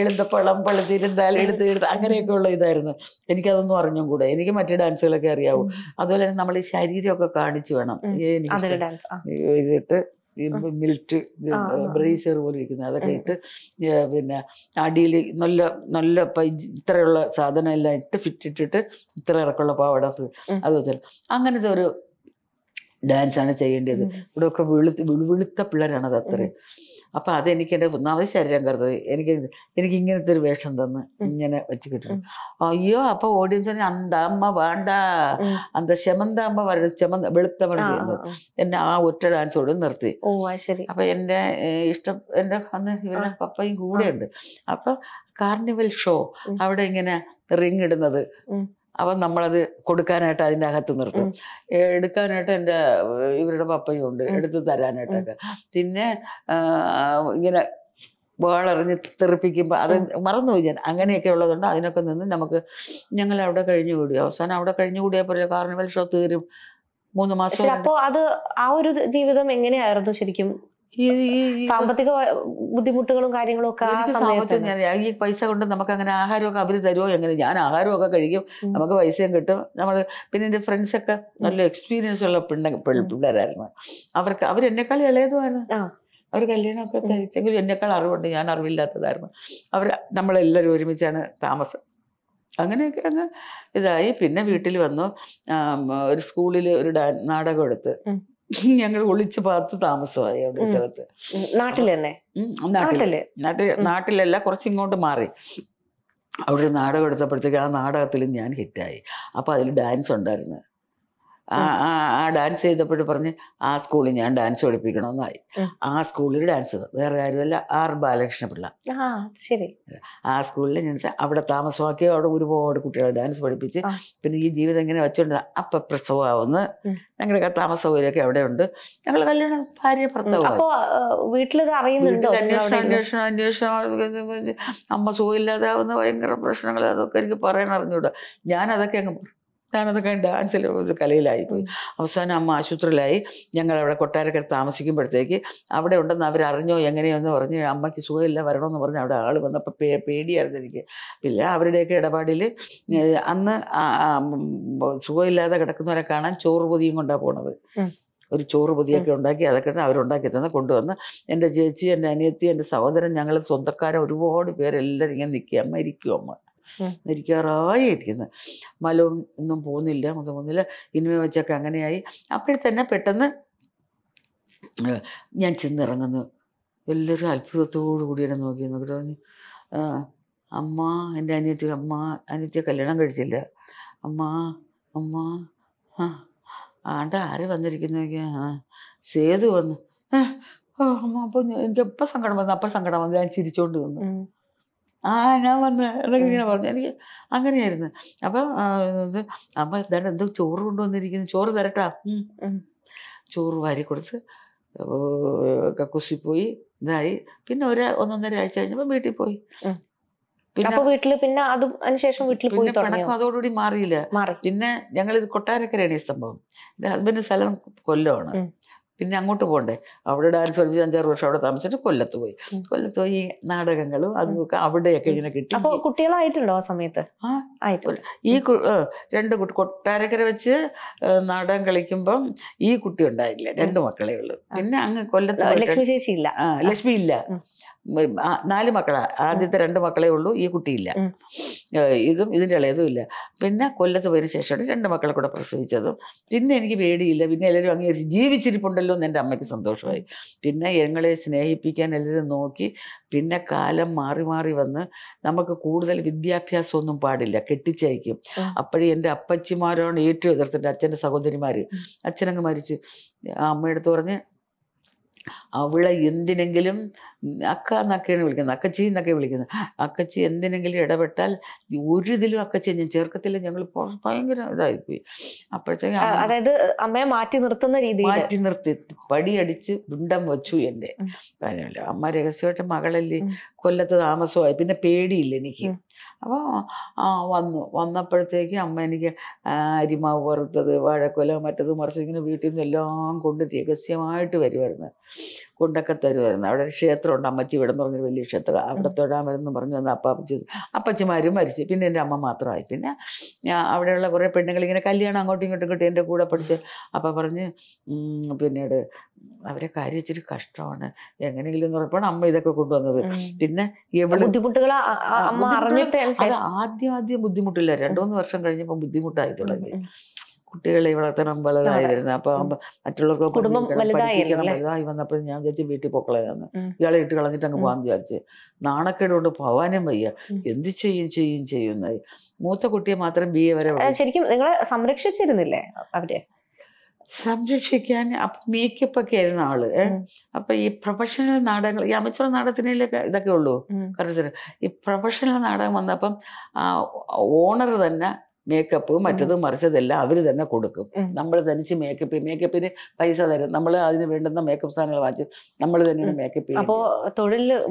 എഴുതപ്പളം പളുത്തിരുന്നാൽ എടുത്ത് അങ്ങനെയൊക്കെ ഉള്ള ഇതായിരുന്നു. എനിക്കതൊന്നും അറിഞ്ഞും കൂടെ, എനിക്ക് മറ്റു ഡാൻസുകളൊക്കെ അറിയാവൂ. അതുപോലെ തന്നെ നമ്മൾ ഈ ശരീരമൊക്കെ കാണിച്ചു വേണം. ഇതിട്ട് മിലിറ്ററി ബ്രേസർ പോലെ ഇരിക്കുന്നത് അതൊക്കെ ഇട്ട്, പിന്നെ അടിയിൽ നല്ല നല്ല ഇത്രയുള്ള സാധനം എല്ലാം ഇട്ട് ഫിറ്റിട്ടിട്ട് ഇത്ര ഇറക്കമുള്ള പാവാട അത് വെച്ചാൽ അങ്ങനത്തെ ഒരു ഡാൻസാണ് ചെയ്യേണ്ടത്. ഇവിടെ ഒക്കെ വെളുത്ത പിള്ളേരാണ് അത് അത്രയും. അപ്പം അതെനിക്ക് എൻ്റെ ഒന്നാമത് ശരീരം കറുത്തത് എനിക്ക് ഇങ്ങനത്തെ ഒരു വേഷം തന്ന് ഇങ്ങനെ വെച്ച് കിട്ടും. അയ്യോ, അപ്പോൾ ഓഡിയൻസ് പറഞ്ഞാൽ അന്തമ്മ വേണ്ട, അന്ത ശമന്ത അമ്മ വരട്ടെ, വെളുത്തമ്മ ചെയ്യുന്നത്. എന്നെ ആ ഒറ്റ ഡാൻസ് ഓടും നിർത്തി. അപ്പം എൻ്റെ അന്ന് ഇവരുടെ പപ്പയും കൂടെയുണ്ട്. അപ്പം കാർണിവൽ ഷോ അവിടെ ഇങ്ങനെ റിങ് ഇടുന്നത്, അപ്പം നമ്മളത് കൊടുക്കാനായിട്ട് അതിൻ്റെ അകത്ത് നിർത്തും. എടുക്കാനായിട്ട് എൻ്റെ ഇവരുടെ പപ്പയും ഉണ്ട് എടുത്ത് തരാനായിട്ടൊക്കെ. പിന്നെ ഇങ്ങനെ വേളറിഞ്ഞ് തെറിപ്പിക്കുമ്പോൾ അത് മറന്നുപോയി ഞാൻ. അങ്ങനെയൊക്കെ ഉള്ളതുകൊണ്ട് അതിനൊക്കെ നിന്ന് ഞങ്ങൾ അവിടെ കഴിഞ്ഞുകൂടി. അവസാനം അവിടെ കഴിഞ്ഞുകൂടിയപ്പോൾ കാർണിവൽ ഷോ തീരും. 3 മാസം. അപ്പോൾ അത് ആ ഒരു ജീവിതം എങ്ങനെയായിരുന്നു ശരിക്കും? സാമ്പത്തിക ബുദ്ധിമുട്ടുകളും കാര്യങ്ങളും ഒക്കെ എനിക്ക് സാമ്പത്തികം. ഈ പൈസ കൊണ്ട് നമുക്ക് അങ്ങനെ ആഹാരമൊക്കെ അവർ തരുമോ എങ്ങനെ? ഞാൻ ആഹാരമൊക്കെ കഴിക്കും, നമുക്ക് പൈസയും കിട്ടും. പിന്നെ എൻ്റെ ഫ്രണ്ട്സൊക്കെ നല്ല എക്സ്പീരിയൻസ് ഉള്ള പിള്ളേരായിരുന്നു. അവരെന്നെക്കാൾ ഇളയതുമായിരുന്നു. അവർ കല്യാണമൊക്കെ കഴിച്ചെങ്കിലും എന്നെക്കാൾ അറിവുണ്ട്, ഞാൻ അറിവില്ലാത്തതായിരുന്നു. നമ്മളെല്ലാവരും ഒരുമിച്ചാണ് താമസം. അങ്ങനെയൊക്കെ അങ്ങ് ഇതായി. പിന്നെ വീട്ടിൽ വന്നു. ഒരു സ്കൂളിൽ ഒരു നാടകം എടുത്ത് ഞങ്ങൾ ഒളിച്ച് പാത്ത് താമസമായി അവിടെ സ്ഥലത്ത്. നാട്ടിലല്ല, കുറച്ചിങ്ങോട്ട് മാറി. അവിടെ നാടകം എടുത്തപ്പോഴത്തേക്ക് ആ നാടകത്തിൽ ഞാൻ ഹിറ്റായി. അപ്പം അതിൽ ഡാൻസ് ഉണ്ടായിരുന്നു. ആ ഡാൻസ് ചെയ്തപ്പോഴും പറഞ്ഞ് ആ സ്കൂളിൽ ഞാൻ ഡാൻസ് പഠിപ്പിക്കണമെന്നായി. ആ സ്കൂളിൽ ഡാൻസ് വേറെ ആരുമല്ല, ആർ ബാലകൃഷ്ണ പിള്ള. ശരി, ആ സ്കൂളിൽ ഞാൻ അവിടെ താമസമാക്കിയോ അവിടെ ഒരുപാട് കുട്ടികളെ ഡാൻസ് പഠിപ്പിച്ച് പിന്നെ ഈ ജീവിതം ഇങ്ങനെ വെച്ചോണ്ട് അപ്പം പ്രസവമാവുന്ന ഞങ്ങളുടെയൊക്കെ താമസ സൗകര്യമൊക്കെ അവിടെ ഉണ്ട്. ഞങ്ങൾ കല്യാണം ഭാര്യ ഭർത്താവ് വീട്ടിലത് അറിയുന്നുണ്ട്. അന്വേഷണം അമ്മ സുഖമില്ലാതാവുന്ന ഭയങ്കര പ്രശ്നങ്ങൾ അതൊക്കെ എനിക്ക് പറയാൻ അറിഞ്ഞൂടാ. ഞാനതൊക്കെ അങ്ങ് ഞാനതൊക്കെ ഡാൻസിൽ കലയിലായി പോയി. അവസാനം അമ്മ ആശുപത്രിയിലായി. ഞങ്ങളവിടെ കൊട്ടാരക്കര താമസിക്കുമ്പോഴത്തേക്ക് അവിടെ ഉണ്ടെന്ന് അവരറിഞ്ഞോ എങ്ങനെയോന്ന് പറഞ്ഞ് അമ്മയ്ക്ക് സുഖമില്ല വരണമെന്ന് പറഞ്ഞ് അവിടെ ആൾ വന്നപ്പോൾ പേടിയായിരുന്നു എനിക്ക്. പിന്നെ അവരുടെയൊക്കെ ഇടപാടിൽ അന്ന് സുഖമില്ലാതെ കിടക്കുന്നവരെ കാണാൻ ചോറ് പൊതിയും കൊണ്ടാണ് പോണത്. ഒരു ചോറ് പൊതിയൊക്കെ ഉണ്ടാക്കി അതൊക്കെ അവരുണ്ടാക്കി തന്നെ കൊണ്ടുവന്ന് എൻ്റെ ചേച്ചി, എൻ്റെ അനിയത്തി, എൻ്റെ സഹോദരൻ, ഞങ്ങൾ സ്വന്തക്കാരൻ ഒരുപാട് പേരെല്ലാവരും ഇങ്ങനെ നിൽക്കുക. അമ്മ ഇരിക്കും, അമ്മ ഇരിക്കാറായി ഇരിക്കുന്നത്. മലവും ഒന്നും പോകുന്നില്ല, ഒന്നും പോകുന്നില്ല. ഇനിമ വെച്ചൊക്കെ അങ്ങനെയായി. അപ്പോഴത്തന്നെ പെട്ടെന്ന് ഞാൻ ചെന്നിറങ്ങുന്നു. എല്ലാവരും അത്ഭുതത്തോടു കൂടി എന്നെ നോക്കി നോക്കിയിട്ട് പറഞ്ഞു, അമ്മ, എൻ്റെ അനിയത്തി, അമ്മ അനിയത്തിയെ കല്യാണം കഴിച്ചില്ല, അമ്മ അമ്മ ആ ആണ്ട ആര് വന്നിരിക്കുന്നു നോക്കിയാൽ സേതു വന്ന്. അമ്മ അപ്പം എനിക്കെപ്പോൾ സങ്കടം വന്നു, അപ്പം സങ്കടം വന്നു. ഞാൻ ചിരിച്ചോണ്ട് വന്നു. ഞാൻ വന്ന് എന്നൊക്കെ ഇങ്ങനെ പറഞ്ഞു. എനിക്ക് അങ്ങനെയായിരുന്നു. അപ്പം ഇത് അമ്മ ഇതാണ്ട് എന്തോ ചോറ് കൊണ്ടുവന്നിരിക്കുന്നു, ചോറ് തരട്ടാ. ചോറ് വാരി കൊടുത്ത് കക്കൂസി പോയി. ഇതായി. പിന്നെ ഒന്നൊന്നര ആഴ്ച കഴിഞ്ഞപ്പോൾ വീട്ടിൽ പോയി. പിന്നെ വീട്ടിൽ പിന്നെ അതിനുശേഷം വീട്ടിൽ പോയി. പിണക്കം അതോടുകൂടി മാറിയില്ല. പിന്നെ ഞങ്ങളിത് കൊട്ടാരക്കരയാണ് ഈ സംഭവം. എൻ്റെ ഹസ്ബൻഡ് സ്ഥലം കൊല്ലമാണ്. പിന്നെ അങ്ങോട്ട് പോകണ്ടേ, അവിടെ ഡാൻസ് പഠിപ്പിച്ച് 5-6 വർഷം അവിടെ താമസിച്ചിട്ട് കൊല്ലത്ത് പോയി. കൊല്ലത്ത് പോയി നാടകങ്ങളും അതുമൊക്കെ അവിടെയൊക്കെ ഇങ്ങനെ കിട്ടി. അപ്പോൾ കുട്ടികളായിട്ടുണ്ടോ ആ സമയത്ത്? ഈ 2 കുട്ടി കൊട്ടാരക്കര വെച്ച് നാടകം കളിക്കുമ്പം ഈ കുട്ടി ഉണ്ടായില്ല, 2 മക്കളേ ഉള്ളൂ. പിന്നെ അങ്ങ് കൊല്ലത്ത് ലക്ഷ്മി ചേച്ചി ഇല്ല, ലക്ഷ്മി ഇല്ല. 4 മക്കളാ, ആദ്യത്തെ 2 മക്കളേ ഉള്ളൂ. ഈ കുട്ടിയില്ല, ഇതും ഇതിൻ്റെ ഇളയതും ഇല്ല. പിന്നെ കൊല്ലത്ത് പോയതിനു ശേഷമാണ് 2 മക്കളെ കൂടെ പ്രസവിച്ചതും. പിന്നെ എനിക്ക് പേടിയില്ല. പിന്നെ എല്ലാവരും അംഗീകരിച്ച് ജീവിച്ചിരിപ്പുണ്ടല്ലോ എന്ന് എൻ്റെ അമ്മയ്ക്ക് സന്തോഷമായി. പിന്നെ ഞങ്ങളെ സ്നേഹിപ്പിക്കാൻ എല്ലാവരും നോക്കി. പിന്നെ കാലം മാറി മാറി വന്ന് നമുക്ക് കൂടുതൽ വിദ്യാഭ്യാസമൊന്നും പാടില്ല, കെട്ടിച്ചയക്കും. അപ്പോഴേ എൻ്റെ അപ്പച്ചിമാരാണ് ഏറ്റവും എതിർത്തിൻ്റെ അച്ഛൻ്റെ സഹോദരിമാർ. അച്ഛനങ്ങ് മരിച്ചു. ആ അമ്മയെടുത്ത് പറഞ്ഞ് അവളെ എന്തിനെങ്കിലും അക്ക എന്നൊക്കെയാണ് വിളിക്കുന്നത്, അക്കച്ചി എന്നൊക്കെ വിളിക്കുന്നത്. അക്കച്ചി എന്തിനെങ്കിലും ഇടപെട്ടാൽ ഒരു ഇതിലും അക്കച്ചി ഞാൻ ചേർക്കത്തില്ല. ഞങ്ങൾ ഭയങ്കര ഇതായിപ്പോയി. അപ്പോഴത്തേക്ക് അതായത് അമ്മയെ മാറ്റി നിർത്തുന്ന രീതി, മാറ്റി നിർത്തി പടിയടിച്ച് വിണ്ടം വെച്ചു. എൻ്റെ അമ്മ രഹസ്യമായിട്ട് മകളല്ലേ, കൊല്ലത്ത് താമസമായി. പിന്നെ പേടിയില്ല എനിക്ക്. അപ്പോൾ വന്നപ്പോഴത്തേക്ക് അമ്മ എനിക്ക് അരിമാവ് വറുത്തത്, വാഴക്കൊല, മറ്റത് മറിച്ച് ഇങ്ങനെ വീട്ടിൽ നിന്ന് എല്ലാം കൊണ്ട് രഹസ്യമായിട്ട് വരുമായിരുന്നു, കൊണ്ടൊക്കെ തരുമായിരുന്നു. അവിടെ ഒരു ക്ഷേത്രമുണ്ട്, അമ്മച്ചി ഇവിടെ എന്ന് പറഞ്ഞൊരു വലിയ ക്ഷേത്രം. അവിടെ തൊഴാൻ വരുമെന്ന് പറഞ്ഞു വന്ന് അപ്പച്ചിമാരും മരിച്ചു. പിന്നെ എൻ്റെ അമ്മ മാത്രമായി. പിന്നെ അവിടെയുള്ള കുറേ പെണ്ണുങ്ങൾ ഇങ്ങനെ കല്യാണം അങ്ങോട്ടും ഇങ്ങോട്ടും കിട്ടി എൻ്റെ കൂടെ പഠിച്ച്. അപ്പം പറഞ്ഞ് പിന്നീട് അവരെ കാര്യം ഇച്ചിരി കഷ്ടമാണ്, എങ്ങനെയെങ്കിലും എന്ന് പറഞ്ഞപ്പോൾ അമ്മ ഇതൊക്കെ കൊണ്ടുവന്നത്. പിന്നെ അത് ആദ്യം ബുദ്ധിമുട്ടില്ല, 2-3 വർഷം കഴിഞ്ഞപ്പോൾ ബുദ്ധിമുട്ടായി തുടങ്ങി. കുട്ടികളെ വളർത്തണം, വലുതായി വരുന്നത്. അപ്പം മറ്റുള്ളവർക്ക് കുടുംബം വലുതായി വന്നപ്പോൾ ഞാൻ വിചാരിച്ചു വീട്ടിൽ പൊക്കളയാന്ന്, ഇയാളെ ഇട്ട് കളഞ്ഞിട്ട് അങ്ങ് പോകാൻ വിചാരിച്ച്. നാണക്കേട് കൊണ്ട് പോവാനും വയ്യ, എന്ത് ചെയ്യുന്നായി. മൂത്ത കുട്ടിയെ മാത്രം BA വരെ ശരിക്കും നിങ്ങളെ സംരക്ഷിച്ചിരുന്നില്ലേ? അവരെ സംരക്ഷിക്കാൻ മേക്കപ്പ് ഒക്കെ ആയിരുന്ന ആള്. അപ്പൊ ഈ പ്രൊഫഷണൽ നാടകങ്ങൾ, ഈ അമേച്വർ നാടകത്തിനൊക്കെ ഇതൊക്കെ ഉള്ളൂ. കാരണം ഈ പ്രൊഫഷണൽ നാടകം വന്നപ്പം ഓണർ തന്നെ മേക്കപ്പ് മറ്റതും മറിച്ചതെല്ലാം അവർ തന്നെ കൊടുക്കും. നമ്മൾ തനിച്ച് മേക്കപ്പിന് പൈസ തരും, നമ്മൾ അതിന് വേണ്ടുന്ന മേക്കപ്പ് സാധനങ്ങൾ വാങ്ങിച്ച് നമ്മൾ തന്നെയാണ് മേക്കപ്പ് ചെയ്യും.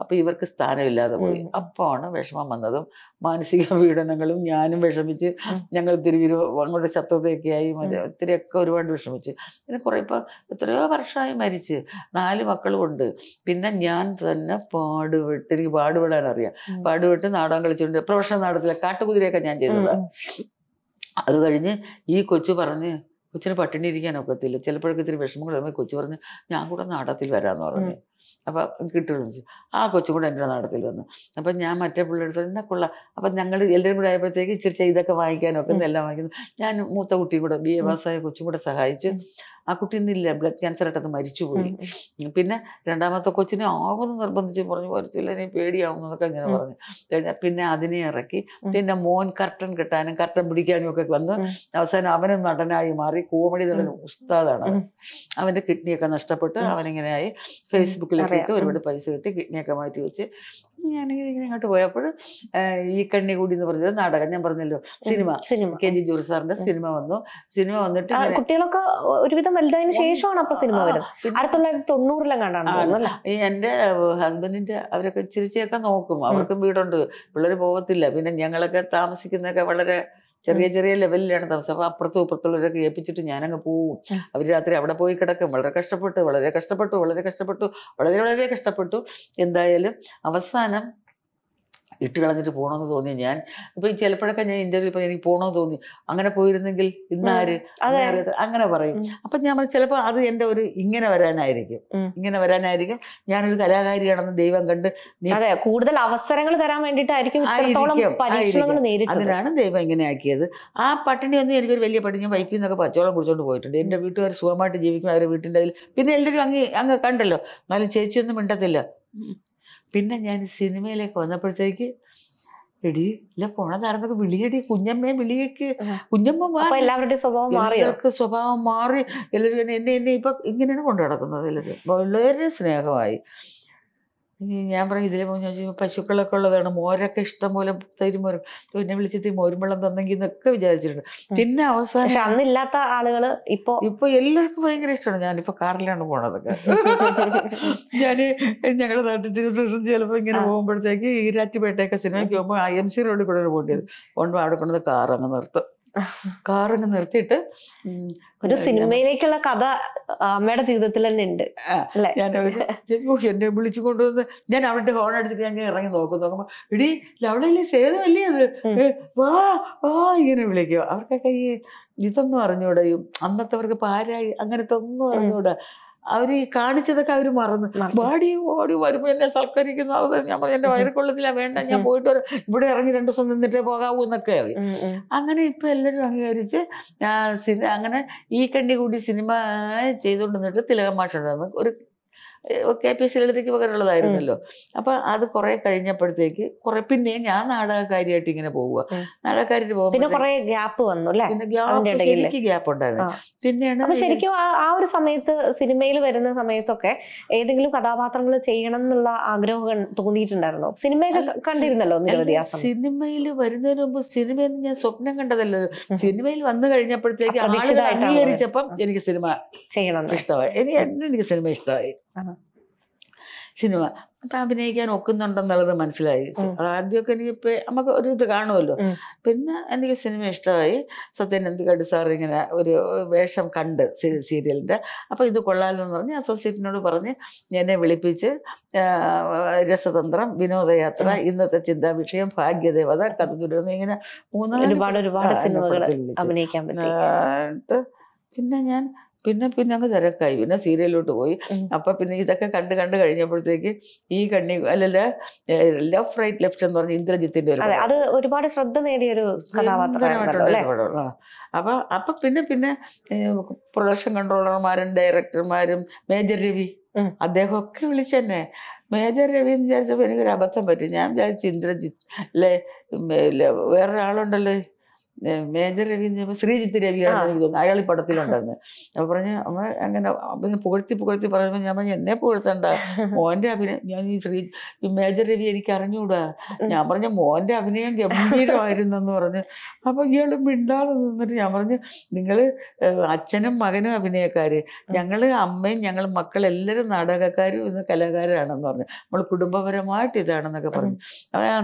അപ്പൊ ഇവർക്ക് സ്ഥാനമില്ലാതെ പോയി. അപ്പോഴാണ് വിഷമം വന്നതും മാനസിക പീഡനങ്ങളും. ഞാനും വിഷമിച്ച്, ഞങ്ങൾ അങ്ങോട്ട് ശത്രുതയൊക്കെയായി, ഒത്തിരിയൊക്കെ ഒരുപാട് വിഷമിച്ച്. പിന്നെ കുറെ ഇപ്പം എത്രയോ വർഷമായി മരിച്ച്. 4 മക്കളും ഉണ്ട്. പിന്നെ ഞാൻ തന്നെ പാടുപെട്ട്, എനിക്ക് പാടുപെടാൻ അറിയാം, പാടുപെട്ട് നാടകം കളിച്ചിട്ടുണ്ട്. പ്രൊഫഷണൽ നാടകത്തിലെ കാട്ടുകുതിരയൊക്കെ ഞാൻ ചെയ്തതാ. അത് കഴിഞ്ഞ് ഈ കൊച്ചു പറഞ്ഞ്, കൊച്ചിന് പട്ടിണി ഇരിക്കാൻ ഒക്കത്തില്ല, ചിലപ്പോഴൊക്കെ ഇത്തിരി വിഷമങ്ങൾ. കൊച്ചു പറഞ്ഞ് ഞാൻ കൂടെ നാടകത്തിൽ വരാമെന്ന് പറഞ്ഞു. അപ്പം കിട്ടുകയെന്ന് വെച്ചു. ആ കൊച്ചും കൂടെ എൻ്റെ നാടത്തിൽ വന്നു. അപ്പം ഞാൻ മറ്റേ പിള്ളേരെടുത്ത് എന്നാൽ കൊള്ളാം. അപ്പം ഞങ്ങൾ എല്ലാവരും കൂടെ ആയപ്പോഴത്തേക്ക് ഇച്ചിരി ഇതൊക്കെ വാങ്ങിക്കാനൊക്കെ എല്ലാം വാങ്ങിക്കുന്നു. ഞാൻ മൂത്ത കുട്ടിയും കൂടെ BA പാസ്സായ കൊച്ചും കൂടെ സഹായിച്ചു. ആ കുട്ടി ഇന്നില്ല, ബ്ലഡ് ക്യാൻസറായിട്ടത് മരിച്ചുപോയി. പിന്നെ രണ്ടാമത്തെ കൊച്ചിനെ ആവുമെന്ന് നിർബന്ധിച്ച് പറഞ്ഞു, വരത്തില്ല ഇനി പേടിയാവും എന്നൊക്കെ ഇങ്ങനെ പറഞ്ഞു. പിന്നെ അതിനെ ഇറക്കി. പിന്നെ മോൻ കർട്ടൻ കെട്ടാനും കർട്ടൻ പിടിക്കാനും ഒക്കെ വന്ന് അവസാനം അവനും നടനായി മാറി. കോമഡി നടൻ ഉസ്താദാണ് അവൻ. അവൻ്റെ കിഡ്നിയൊക്കെ നഷ്ടപ്പെട്ട് അവനിങ്ങനെ ആയി. ഫേസ്ബുക്കിലൊക്കെ ഇട്ട് ഒരുപാട് പൈസ കിട്ടി കിഡ്നിയൊക്കെ മാറ്റി വെച്ച്. ഞാനിങ്ങനെ ഇങ്ങനെ ഇങ്ങോട്ട് പോയപ്പോൾ ഈ കണ്ണി കൂടി എന്ന് പറഞ്ഞൊരു നാടകം, ഞാൻ പറഞ്ഞല്ലോ സിനിമ, KG ജോർജ് സാറിന്റെ സിനിമ വന്നു. സിനിമ വന്നിട്ട് കുട്ടികളൊക്കെ ഒരുവിധം വലുതായതിനു ശേഷമാണ് അപ്പൊ സിനിമ വരുന്നത്. എന്റെ ഹസ്ബൻഡിന്റെ അവരൊക്കെ ചിരിച്ചൊക്കെ നോക്കും, അവർക്കും വീടുണ്ട്, പിള്ളേർ പോകത്തില്ല. പിന്നെ ഞങ്ങളൊക്കെ താമസിക്കുന്നൊക്കെ വളരെ ചെറിയ ചെറിയ ലെവലിലാണ് താമസം. അപ്പം അപ്പുറത്തും ഇപ്പുറത്തുള്ളവരൊക്കെ ഏൽപ്പിച്ചിട്ട് ഞാനങ്ങ് പോവും. അവർ രാത്രി അവിടെ പോയി കിടക്കും. വളരെ കഷ്ടപ്പെട്ടു. എന്തായാലും അവസാനം ഇട്ട് കളഞ്ഞിട്ട് പോകണമെന്ന് തോന്നി ഞാൻ. ഇപ്പം ചിലപ്പോഴൊക്കെ ഞാൻ ഇന്റർവ്യൂ ഇപ്പം എനിക്ക് പോകണമെന്ന് തോന്നി, അങ്ങനെ പോയിരുന്നെങ്കിൽ ഇന്നാര് അങ്ങനെ പറയും. അപ്പം ഞാൻ പറഞ്ഞു ചിലപ്പോൾ അത് എൻ്റെ ഒരു ഇങ്ങനെ വരാനായിരിക്കും. ഞാനൊരു കലാകാരിയാണെന്ന് ദൈവം കണ്ട് കൂടുതൽ അവസരങ്ങൾ തരാൻ വേണ്ടിയിട്ടായിരിക്കും, അതിനാണ് ദൈവം ഇങ്ങനെ ആക്കിയത്. ആ പട്ടിണിയൊന്നും എനിക്കൊരു വലിയ പട്ടിണി. ഞാൻ വൈപ്പിൽ നിന്നൊക്കെ പച്ചവെള്ളം കുടിച്ചുകൊണ്ട് പോയിട്ടുണ്ട്. എൻ്റെ വീട്ടുകാർ സുഖമായിട്ട് ജീവിക്കും അവരുടെ വീട്ടിൻ്റെ അതിൽ. പിന്നെ എല്ലാവരും അങ്ങ് കണ്ടല്ലോ, എന്നാലും ചേച്ചിയൊന്നും മിണ്ടത്തില്ല. പിന്നെ ഞാൻ സിനിമയിലേക്ക് വന്നപ്പോഴത്തേക്ക് എടി ഇല്ല പോണതാരെന്നൊക്കെ വിളിയടി, കുഞ്ഞമ്മ എല്ലാവർക്കും സ്വഭാവം മാറി. എല്ലാവരും എന്നെ ഇപ്പൊ ഇങ്ങനെയാണ് കൊണ്ടു നടക്കുന്നത്. എല്ലാവരും വളരെ സ്നേഹമായി. ഞാൻ പറയും ഇതിലെ ചോദിച്ചു പശുക്കളൊക്കെ ഉള്ളതാണ്, മോരൊക്കെ ഇഷ്ടം പോലെ തരുമോരും. എന്നെ വിളിച്ചിട്ട് മോരും വെള്ളം തന്നെങ്കിൽ എന്നൊക്കെ വിചാരിച്ചിട്ടുണ്ട്. പിന്നെ അവസാനം അന്നില്ലാത്ത ആളുകൾ ഇപ്പൊ എല്ലാവർക്കും ഭയങ്കര ഇഷ്ടമാണ്. ഞാനിപ്പോ കാറിലാണ് പോണതൊക്കെ. ഞങ്ങളുടെ നാട്ടിൽ ദിവസം ചിലപ്പോൾ ഇങ്ങനെ പോകുമ്പോഴത്തേക്ക് ഈരാറ്റുപേട്ടയൊക്കെ സിനിമയ്ക്ക് പോകുമ്പോൾ IMC റോഡിൽ കൂടെ പോകേണ്ടത് പോകുമ്പോൾ അവിടെ കൊണ്ടത് കാറങ്ങ് നിർത്തിയിട്ട് ഒരു സിനിമയിലേക്കുള്ള കഥ അമ്മയുടെ ജീവിതത്തിൽ തന്നെ ഉണ്ട്. ഞാൻ എന്നെ വിളിച്ചു കൊണ്ടുവന്ന് ഞാൻ അവിടെ ഹോൺ അടിച്ചിട്ട് ഞാൻ ഇറങ്ങി നോക്കുമ്പോൾ ഇടി അവളല്ലേ സേതുവല്ലേ അത് വാ വാ ഇങ്ങനെ വിളിക്കുക. അവർക്കൊക്കെ ഈ ഇതൊന്നും അറിഞ്ഞൂടാ, അന്നത്തെ അവർക്ക് പാരായി അങ്ങനത്തെ ഒന്നും അറിഞ്ഞൂടാ. അവർ കാണിച്ചതൊക്കെ അവർ മറന്ന് ഓടി വരുമ്പോൾ എന്നെ സൽക്കരിക്കുന്ന അവസാനം ഞാൻ പറഞ്ഞു എൻ്റെ വയറുക്കൊള്ളത്തില്ല, വേണ്ട ഞാൻ പോയിട്ട് ഇവിടെ ഇറങ്ങി 2 ദിവസം നിന്നിട്ടേ പോകാവൂ എന്നൊക്കെ ആയി. അങ്ങനെ ഇപ്പം എല്ലാവരും അംഗീകരിച്ച് അങ്ങനെ ഈ കണ്ടി കൂടി സിനിമ ചെയ്തുകൊണ്ട് നിന്നിട്ട് തിലകമാഷുണ്ടായിരുന്നു. ഒരു KPSC പകരമുള്ളതായിരുന്നല്ലോ. അപ്പം അത് കുറെ കഴിഞ്ഞപ്പോഴത്തേക്ക് പിന്നെയും ഞാൻ നാടകക്കാരിയായിട്ട് ഇങ്ങനെ പോവുക. നാടകക്കാരിട്ട് പോകുമ്പോൾ ഗ്യാപ്പ് ഉണ്ടായിരുന്നു. പിന്നെയാണ് ശരിക്കും ആ ഒരു സമയത്ത് സിനിമയിൽ വരുന്ന സമയത്തൊക്കെ ഏതെങ്കിലും കഥാപാത്രങ്ങൾ ചെയ്യണം എന്നുള്ള ആഗ്രഹം തോന്നിയിട്ടുണ്ടായിരുന്നോ? സിനിമയൊക്കെ കണ്ടിരുന്നല്ലോ നിരവധി. സിനിമയിൽ വരുന്നതിന് മുമ്പ് സിനിമയെന്ന് ഞാൻ സ്വപ്നം കണ്ടതല്ലോ. സിനിമയിൽ വന്നു കഴിഞ്ഞപ്പോഴത്തേക്ക് ആളുകൾ അംഗീകരിച്ചപ്പം എനിക്ക് സിനിമ ചെയ്യണം ഇഷ്ടമായി. എനിക്ക് സിനിമ ഇഷ്ടമായി. സിനിമ അപ്പം അഭിനയിക്കാൻ ഒക്കുന്നുണ്ടെന്നുള്ളത് മനസ്സിലായി. ആദ്യമൊക്കെ എനിക്കിപ്പോൾ നമുക്ക് ഒരു ഇത് കാണുമല്ലോ. പിന്നെ എനിക്ക് സിനിമ ഇഷ്ടമായി. സത്യനന്ദിക്കാട് സാർ ഇങ്ങനെ ഒരു വേഷം കണ്ട് സീരിയലിൻ്റെ അപ്പോൾ ഇത് കൊള്ളാമെന്ന് പറഞ്ഞ് അസോസിയേറ്റിനോട് പറഞ്ഞ് എന്നെ വിളിപ്പിച്ച് രസതന്ത്രം, വിനോദയാത്ര, ഇന്നത്തെ ചിന്താവിഷയം, ഭാഗ്യദേവത, കഥ തുടർന്ന് ഇങ്ങനെ മൂന്നാല്. പിന്നെ ഞാൻ പിന്നെ അങ്ങ് തിരക്കായി. പിന്നെ സീരിയലിലോട്ട് പോയി. അപ്പം പിന്നെ ഇതൊക്കെ കണ്ട് കഴിഞ്ഞപ്പോഴത്തേക്ക് ഈ കണ്ണി അല്ലല്ല ലെഫ്റ്റ് റൈറ്റ് ലെഫ്റ്റ് എന്ന് പറഞ്ഞ ഇന്ദ്രജിത്തിന്റെ ഒരുപാട് ശ്രദ്ധ നേടിയൊരു കഥാപാത്രമാണ്. അപ്പം പിന്നെ പ്രൊഡക്ഷൻ കൺട്രോളർമാരും ഡയറക്ടർമാരും മേജർ രവി അദ്ദേഹമൊക്കെ വിളിച്ചെന്നെ. മേജർ രവി എന്ന് വിചാരിച്ചപ്പോൾ എനിക്കൊരു അബദ്ധം പറ്റും. ഞാൻ വിചാരിച്ചു ഇന്ദ്രജിത്ത് അല്ലേ വേറൊരാളുണ്ടല്ലോ മേജർ രവി എന്ന് പറയുമ്പോൾ ശ്രീജിത്ത് രവിയാണെന്ന് എനിക്ക് തോന്നുന്നു. അയാൾ ഈ പടത്തിലുണ്ടായിരുന്നു. അപ്പൊ പറഞ്ഞ് അമ്മ അങ്ങനെ പുകഴ്ത്തി പറഞ്ഞപ്പോൾ ഞാൻ പറഞ്ഞു എന്നെ പുകഴ്ത്തണ്ട, മോന്റെ അഭിനയം ഞാൻ ഈ മേജർ രവി എനിക്ക് അറിഞ്ഞുകൂടാ. ഞാൻ പറഞ്ഞു മോന്റെ അഭിനയം ഗംഭീരമായിരുന്നെന്ന് പറഞ്ഞു. അപ്പൊ ഇയാൾ മിണ്ടാതെ നിന്നിട്ട് ഞാൻ പറഞ്ഞു നിങ്ങൾ അച്ഛനും മകനും അഭിനയക്കാര്, ഞങ്ങള് അമ്മയും ഞങ്ങൾ മക്കളെല്ലാവരും നാടകക്കാരും ഇന്ന് കലാകാരാണെന്ന് പറഞ്ഞു. നമ്മൾ കുടുംബപരമായിട്ട് ഇതാണെന്നൊക്കെ പറഞ്ഞു.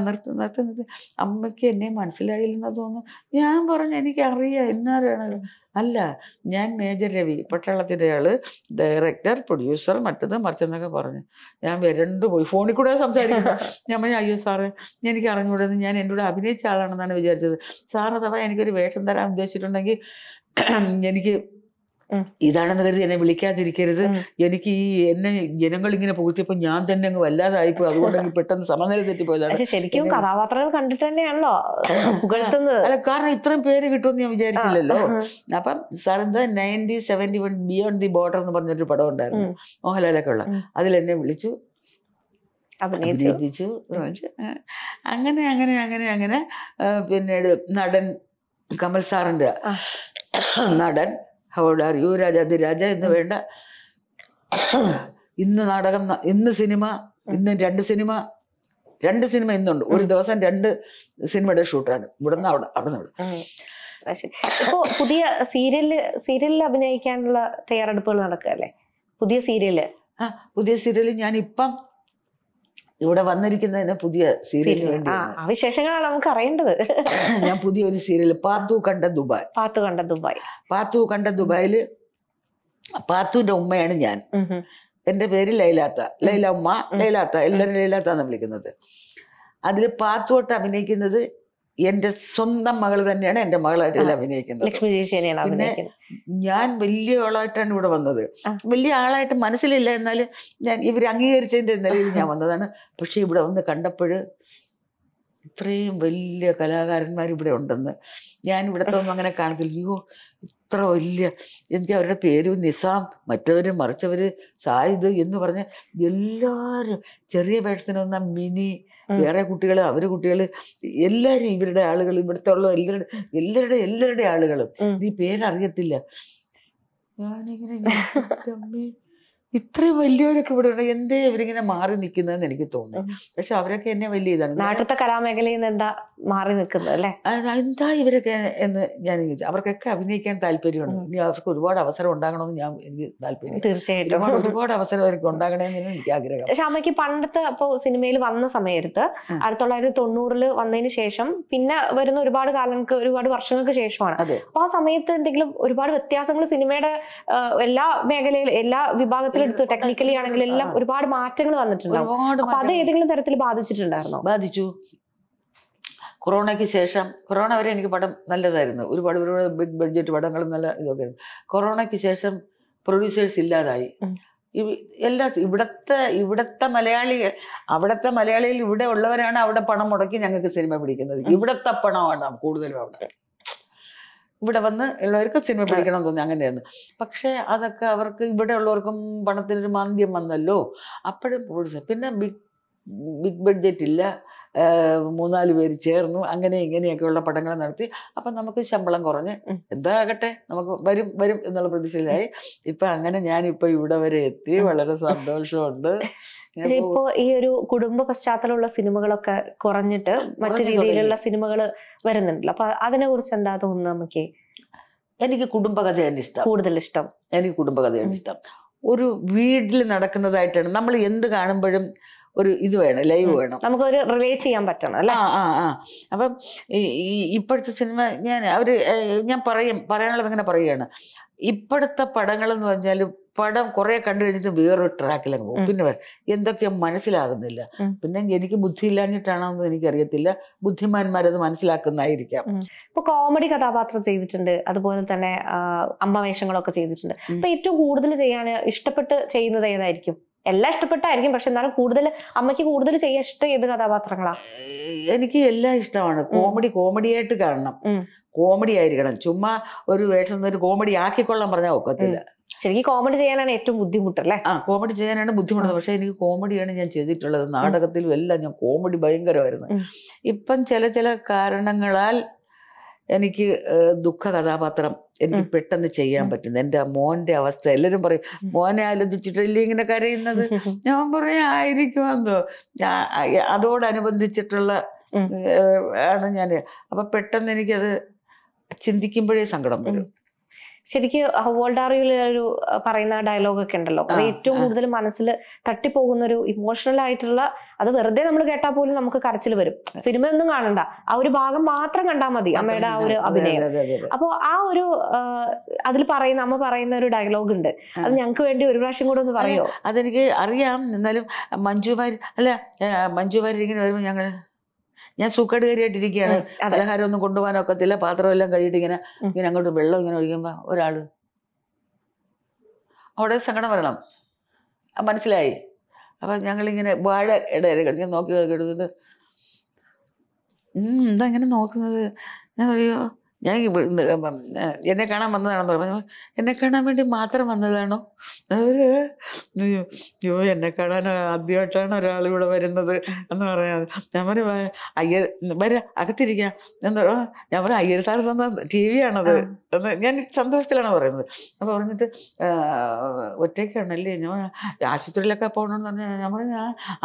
നിർത്തി അമ്മയ്ക്ക് എന്നെ മനസ്സിലായില്ലെന്ന് തോന്നുന്നു. ഞാൻ പറഞ്ഞു എനിക്കറിയാം എന്നാരാണല്ലോ. അല്ല ഞാൻ മേജർ രവി പട്ടാളത്തിൻ്റെ ആള്, ഡയറക്ടർ, പ്രൊഡ്യൂസർ, മറ്റത് മറിച്ചെന്നൊക്കെ പറഞ്ഞു. ഞാൻ വരണ്ടു പോയി. ഫോണിൽ കൂടെ സംസാരിക്കുന്നു. ഞാൻ പറഞ്ഞു അയ്യോ സാറേ എനിക്ക് അറിഞ്ഞുകൂടുന്നത്, ഞാൻ എൻ്റെ കൂടെ അഭിനയിച്ച ആളാണെന്നാണ് വിചാരിച്ചത് സാർ. അഥവാ എനിക്കൊരു വേഷം തരാൻ ഉദ്ദേശിച്ചിട്ടുണ്ടെങ്കിൽ എനിക്ക് ഇതാണെന്ന് കരുതി എന്നെ വിളിക്കാതിരിക്കരുത്, എനിക്ക് ഈ എന്നെ ജനങ്ങൾ ഇങ്ങനെ പുകഴ്ത്തിയപ്പോൾ ഞാൻ തന്നെ അങ്ങ് വല്ലാതായിപ്പോ, അതുകൊണ്ട് പെട്ടെന്ന് സമനില തെറ്റിപ്പോയതാണ്. ശരിക്കും കഥാപാത്രങ്ങൾ കണ്ടിട്ട് തന്നെയാണല്ലോ പുകഴ്ത്തുന്നത് അല്ല, കാരണം ഇത്രയും പേര് കിട്ടുമെന്ന് ഞാൻ വിചാരിച്ചില്ലല്ലോ. അപ്പം സാർ എന്താ 1971 ബിയോണ്ട് ദി ബോർഡർ എന്ന് പറഞ്ഞൊരു പടം ഉണ്ടായിരുന്നു, മോഹൻലാലൊക്കെ ഉള്ള, അതിലെന്നെ വിളിച്ചു അഭിനയിപ്പിച്ചു. അങ്ങനെ അങ്ങനെ അങ്ങനെ അങ്ങനെ പിന്നീട് നടൻ കമൽ സാറിന്റെ നടൻ ഹൗഡാർ യു രാജാതിരാജ എന്ന് വേണ്ട, ഇന്ന് നാടകം, ഇന്ന് സിനിമ, ഇന്ന് രണ്ട് സിനിമ ഇന്നുണ്ട്. ഒരു ദിവസം രണ്ട് സിനിമയുടെ ഷൂട്ടാണ്, ഇവിടുന്ന് അവിടെ അവിടുന്ന് അവിടെ. ഇപ്പോൾ പുതിയ സീരിയലിൽ അഭിനയിക്കാനുള്ള തയ്യാറെടുപ്പുകൾ നടക്കുകയല്ലേ? പുതിയ സീരിയൽ ഞാനിപ്പം ഇവിടെ വന്നിരിക്കുന്നതിന് പുതിയ സീരിയലിന് വേണ്ടി വിശേഷങ്ങളാണ് നമുക്ക് അറിയേണ്ടത്. ഞാൻ പുതിയൊരു സീരിയൽ പാത്തു കണ്ട ദുബായില് പാത്തുവിന്റെ ഉമ്മയാണ് ഞാൻ. എന്റെ പേര് ലൈലാത്ത, എല്ലാവരും ലൈലാത്ത എന്ന് വിളിക്കുന്നത്. അതിൽ പാത്തുവോട്ട് അഭിനയിക്കുന്നത് എന്റെ സ്വന്തം മകൾ തന്നെയാണ്, എന്റെ മകളായിട്ട് ഇതിൽ അഭിനയിക്കുന്നത്. പിന്നെ ഞാൻ വലിയ ആളായിട്ടാണ് ഇവിടെ വന്നത്, വലിയ ആളായിട്ട് മനസ്സിലില്ല, എന്നാലും ഞാൻ ഇവർ അംഗീകരിച്ചതിന്റെ നിലയിൽ ഞാൻ വന്നതാണ്. പക്ഷെ ഇവിടെ വന്ന് കണ്ടപ്പോഴ് ഇത്രയും വലിയ കലാകാരന്മാർ ഇവിടെ ഉണ്ടെന്ന്, ഞാൻ ഇവിടത്തെ ഒന്നും അങ്ങനെ കാണത്തില്ല. അയ്യോ ഇത്ര വലിയ, എനിക്ക് അവരുടെ പേരും നിസാം മറ്റവര് മറിച്ചവര് സായിദ് എന്ന് പറഞ്ഞ എല്ലാവരും ചെറിയ വേഷത്തിന് വന്ന മിനി, വേറെ കുട്ടികൾ, അവര് കുട്ടികൾ, എല്ലാവരും ഇവരുടെ ആളുകൾ, ഇവിടുത്തെ ഉള്ള എല്ലാവരുടെ ആളുകളും. ഈ പേരറിയത്തില്ല. ഞാനിങ്ങനെ ഇത്രയും വലിയവരൊക്കെ ഇവിടെ ഉണ്ട്, എന്തേ ഇവരിങ്ങനെ മാറി നിൽക്കുന്നതെന്ന് എനിക്ക് തോന്നുന്നു. പക്ഷെ അവരൊക്കെ എന്നെ വലിയ ഇതാണ്, നാട്ടിലത്തെ കലാമേഖലയിൽ നിന്ന് എന്താ മാറി നിൽക്കുന്നത് അല്ലേ, എന്താ ഇവരൊക്കെ എന്ന് ഞാൻ ചോദിച്ചു. അവർക്കൊക്കെ അഭിനയിക്കാൻ താല്പര്യമുണ്ട്, ഇനി അവർക്ക് ഒരുപാട് അവസരം ഉണ്ടാകണമെന്ന് ഞാൻ എനിക്ക് താല്പര്യം. തീർച്ചയായിട്ടും ഒരുപാട് അവസരം അവർക്ക് ഉണ്ടാകണമെന്ന് എനിക്ക് ആഗ്രഹം. പക്ഷെ അമ്മയ്ക്ക് പണ്ടത്തെ ഇപ്പോൾ സിനിമയിൽ വന്ന സമയത്ത് 1990 വന്നതിന് ശേഷം പിന്നെ വരുന്ന ഒരുപാട് വർഷങ്ങൾക്ക് ശേഷമാണ്. അപ്പൊ ആ സമയത്ത് എന്തെങ്കിലും ഒരുപാട് വ്യത്യാസങ്ങൾ സിനിമയുടെ എല്ലാ മേഖലയിലും എല്ലാ വിഭാഗത്തിലും ടെക്നിക്കലി ആണെങ്കിലും എല്ലാം ഒരുപാട് മാറ്റങ്ങൾ വന്നിട്ടുണ്ട്. അത് ഏതെങ്കിലും തരത്തിൽ ബാധിച്ചിട്ടുണ്ടായിരുന്നോ? ബാധിച്ചു. കൊറോണയ്ക്ക് ശേഷം, കൊറോണ വരെ എനിക്ക് പടം നല്ലതായിരുന്നു, ഒരുപാട് ബിഗ് ബഡ്ജറ്റ് പടങ്ങൾ നല്ല ഇതൊക്കെ. കൊറോണയ്ക്ക് ശേഷം പ്രൊഡ്യൂസേഴ്സ് ഇല്ലാതായി. ഇവിടത്തെ മലയാളികൾ, അവിടുത്തെ മലയാളികൾ ഇവിടെ ഉള്ളവരാണ് അവിടെ പണം മുടക്കി ഞങ്ങൾക്ക് സിനിമ പിടിക്കുന്നത്. ഇവിടത്തെ പണമാണ് കൂടുതലും, അവിടെ ഇവിടെ വന്ന് ഉള്ളവർക്ക് സിനിമ പിടിക്കണം തോന്നി, അങ്ങനെയായിരുന്നു. പക്ഷേ അതൊക്കെ അവർക്ക്, ഇവിടെ ഉള്ളവർക്കും പണത്തിനൊരു മാന്ദ്യം വന്നല്ലോ. അപ്പോഴും പിന്നെ ബിഗ് ബഡ്ജറ്റ് ഇല്ല, 3-4 പേര് ചേർന്നു അങ്ങനെ ഇങ്ങനെയൊക്കെയുള്ള പടങ്ങൾ നടത്തി. അപ്പം നമുക്ക് ശമ്പളം കുറഞ്ഞ്, എന്താകട്ടെ നമുക്ക് വരും എന്നുള്ള പ്രതീക്ഷയിലായി. ഇപ്പം അങ്ങനെ ഞാനിപ്പോൾ ഇവിടെ വരെ എത്തി, വളരെ സന്തോഷമുണ്ട്. ഇപ്പോ ഈ ഒരു കുടുംബ പശ്ചാത്തലമുള്ള സിനിമകളൊക്കെ കുറഞ്ഞിട്ട് മറ്റു രീതിയിലുള്ള സിനിമകൾ വരുന്നുണ്ടല്ലോ, അപ്പൊ അതിനെ കുറിച്ച് എന്താ തോന്നുന്നത്? എനിക്ക് കുടുംബകഥയാണ് ഇഷ്ടം, കൂടുതൽ ഇഷ്ടം. എനിക്ക് കുടുംബകഥയാണ് ഇഷ്ടം. ഒരു വീട്ടിൽ നടക്കുന്നതായിട്ടാണ്, നമ്മൾ എന്ത് കാണുമ്പോഴും ഒരു ഇത് വേണം, ലൈവ് വേണം, നമുക്കൊരു റിലേറ്റ് ചെയ്യാൻ പറ്റണം അല്ലേ? അപ്പം ഇപ്പോഴത്തെ സിനിമ ഞാൻ പറയാനുള്ളത് ഇങ്ങനെ പറയുകയാണ്. ഇപ്പോഴത്തെ പടങ്ങൾ എന്ന് പറഞ്ഞാൽ പടം കുറെ കണ്ടു കഴിഞ്ഞിട്ട് വേറൊരു ട്രാക്കിലങ്ങ് പോകും, പിന്നെ എന്തൊക്കെയോ മനസ്സിലാകുന്നില്ല. പിന്നെ എനിക്ക് ബുദ്ധിയില്ലാഞ്ഞിട്ടാണോന്ന് എനിക്കറിയത്തില്ല, ബുദ്ധിമാന്മാരത് മനസ്സിലാക്കുന്നതായിരിക്കാം. ഇപ്പൊ കോമഡി കഥാപാത്രം ചെയ്തിട്ടുണ്ട്, അതുപോലെ തന്നെ അമ്മ വേഷങ്ങളൊക്കെ ചെയ്തിട്ടുണ്ട്. അപ്പൊ ഏറ്റവും കൂടുതൽ ചെയ്യാൻ ഇഷ്ടപ്പെട്ട് ചെയ്യുന്നത് ഏതായിരിക്കും? എല്ലാം ഇഷ്ടപ്പെട്ടായിരിക്കും, പക്ഷെ എന്നാലും കൂടുതൽ അമ്മയ്ക്ക് കൂടുതൽ ചെയ്യാൻ ഇഷ്ടം ഏത് കഥാപാത്രങ്ങളാണ്? എനിക്ക് എല്ലാം ഇഷ്ടമാണ്. കോമഡിയായിട്ട് കാണണം, കോമഡി ആയിരിക്കണം. ചുമ്മാ ഒരു വേഷം ഒരു കോമഡി ആക്കിക്കൊള്ളാൻ പറഞ്ഞാൽ ഒക്കത്തില്ല. ശരിക്കും കോമഡി ചെയ്യാനാണ് ഏറ്റവും ബുദ്ധിമുട്ടല്ലേ? കോമഡി ചെയ്യാനാണ് ബുദ്ധിമുട്ട്. പക്ഷെ എനിക്ക് കോമഡിയാണ് ഞാൻ ചെയ്തിട്ടുള്ളത്, നാടകത്തിലും എല്ലാം ഞാൻ കോമഡി ഭയങ്കരമായിരുന്നു. ഇപ്പം ചില കാരണങ്ങളാൽ എനിക്ക് ദുഃഖ കഥാപാത്രം എനിക്ക് പെട്ടെന്ന് ചെയ്യാൻ പറ്റുന്നു. എൻ്റെ മോൻ്റെ അവസ്ഥ എല്ലാവരും പറയും, മോനെ ആലോചിച്ചിട്ടല്ലേ ഇങ്ങനെ കരയുന്നത്? ഞാൻ പറയാം ആയിരിക്കും എന്തോ, അതോടനുബന്ധിച്ചിട്ടുള്ള ആണ് ഞാൻ. അപ്പം പെട്ടെന്ന് എനിക്കത് ചിന്തിക്കുമ്പോഴേ സങ്കടം വരും. ശരിക്കും ഹോൾഡാറിയിലൊരു പറയുന്ന ഡയലോഗൊക്കെ ഉണ്ടല്ലോ, അത് ഏറ്റവും കൂടുതൽ മനസ്സിൽ തട്ടിപ്പോകുന്ന ഒരു ഇമോഷണൽ ആയിട്ടുള്ള, അത് വെറുതെ നമ്മൾ കേട്ടാൽ പോലും നമുക്ക് കരച്ചിൽ വരും. സിനിമ ഒന്നും കാണണ്ട, ആ ഒരു ഭാഗം മാത്രം കണ്ടാൽ മതി അമ്മയുടെ ആ ഒരു അഭിനയം. അപ്പോൾ ആ ഒരു അതിൽ അമ്മ പറയുന്ന ഒരു ഡയലോഗ് ഉണ്ട്, അത് ഞങ്ങൾക്ക് വേണ്ടി ഒരു പ്രാവശ്യം കൂടെ ഒന്ന് പറയോ? അതെനിക്ക് അറിയാം. എന്നാലും മഞ്ജു വാര്യർ ഇങ്ങനെ വരുമ്പോൾ ഞാൻ സൂക്കേട് കയറിയായിട്ടിരിക്കുകയാണ്, പലഹാരം ഒന്നും കൊണ്ടുപോകാനൊക്കത്തില്ല, പാത്രം എല്ലാം കഴിയിട്ട് ഇങ്ങനെ അങ്ങോട്ട് വെള്ളം ഇങ്ങനെ ഒഴിക്കുമ്പോൾ ഒരാൾ അവിടെ സങ്കടം വരണം, മനസ്സിലായി. അപ്പം ഞങ്ങളിങ്ങനെ വാഴ ഇടയിൽ കിടക്കാൻ നോക്കി എടുത്തിട്ട് എന്താ ഇങ്ങനെ നോക്കുന്നത്, ഞാൻ പറയോ ഞാൻ എന്നെ കാണാൻ വന്നതാണെന്ന് പറഞ്ഞു. എന്നെ കാണാൻ വേണ്ടി മാത്രം വന്നതാണോ? അയ്യോ എന്നെ കാണാൻ ആദ്യമായിട്ടാണ് ഒരാളിവിടെ വരുന്നത് എന്ന് പറയാം. ഞാൻ പറയും അയ്യർ വരാ അകത്തിരിക്കാം എന്ന് പറയാം. ഞാൻ പറയും അയ്യർ സാർ തന്ന ടി വി ആണത് എന്ന് ഞാൻ സന്തോഷത്തിലാണ് പറയുന്നത്. അപ്പോൾ പറഞ്ഞിട്ട് ഒറ്റയ്ക്കാണല്ലേ, ഞാൻ ആശുപത്രിയിലൊക്കെ പോകണമെന്ന് പറഞ്ഞാൽ ഞാൻ പറഞ്ഞു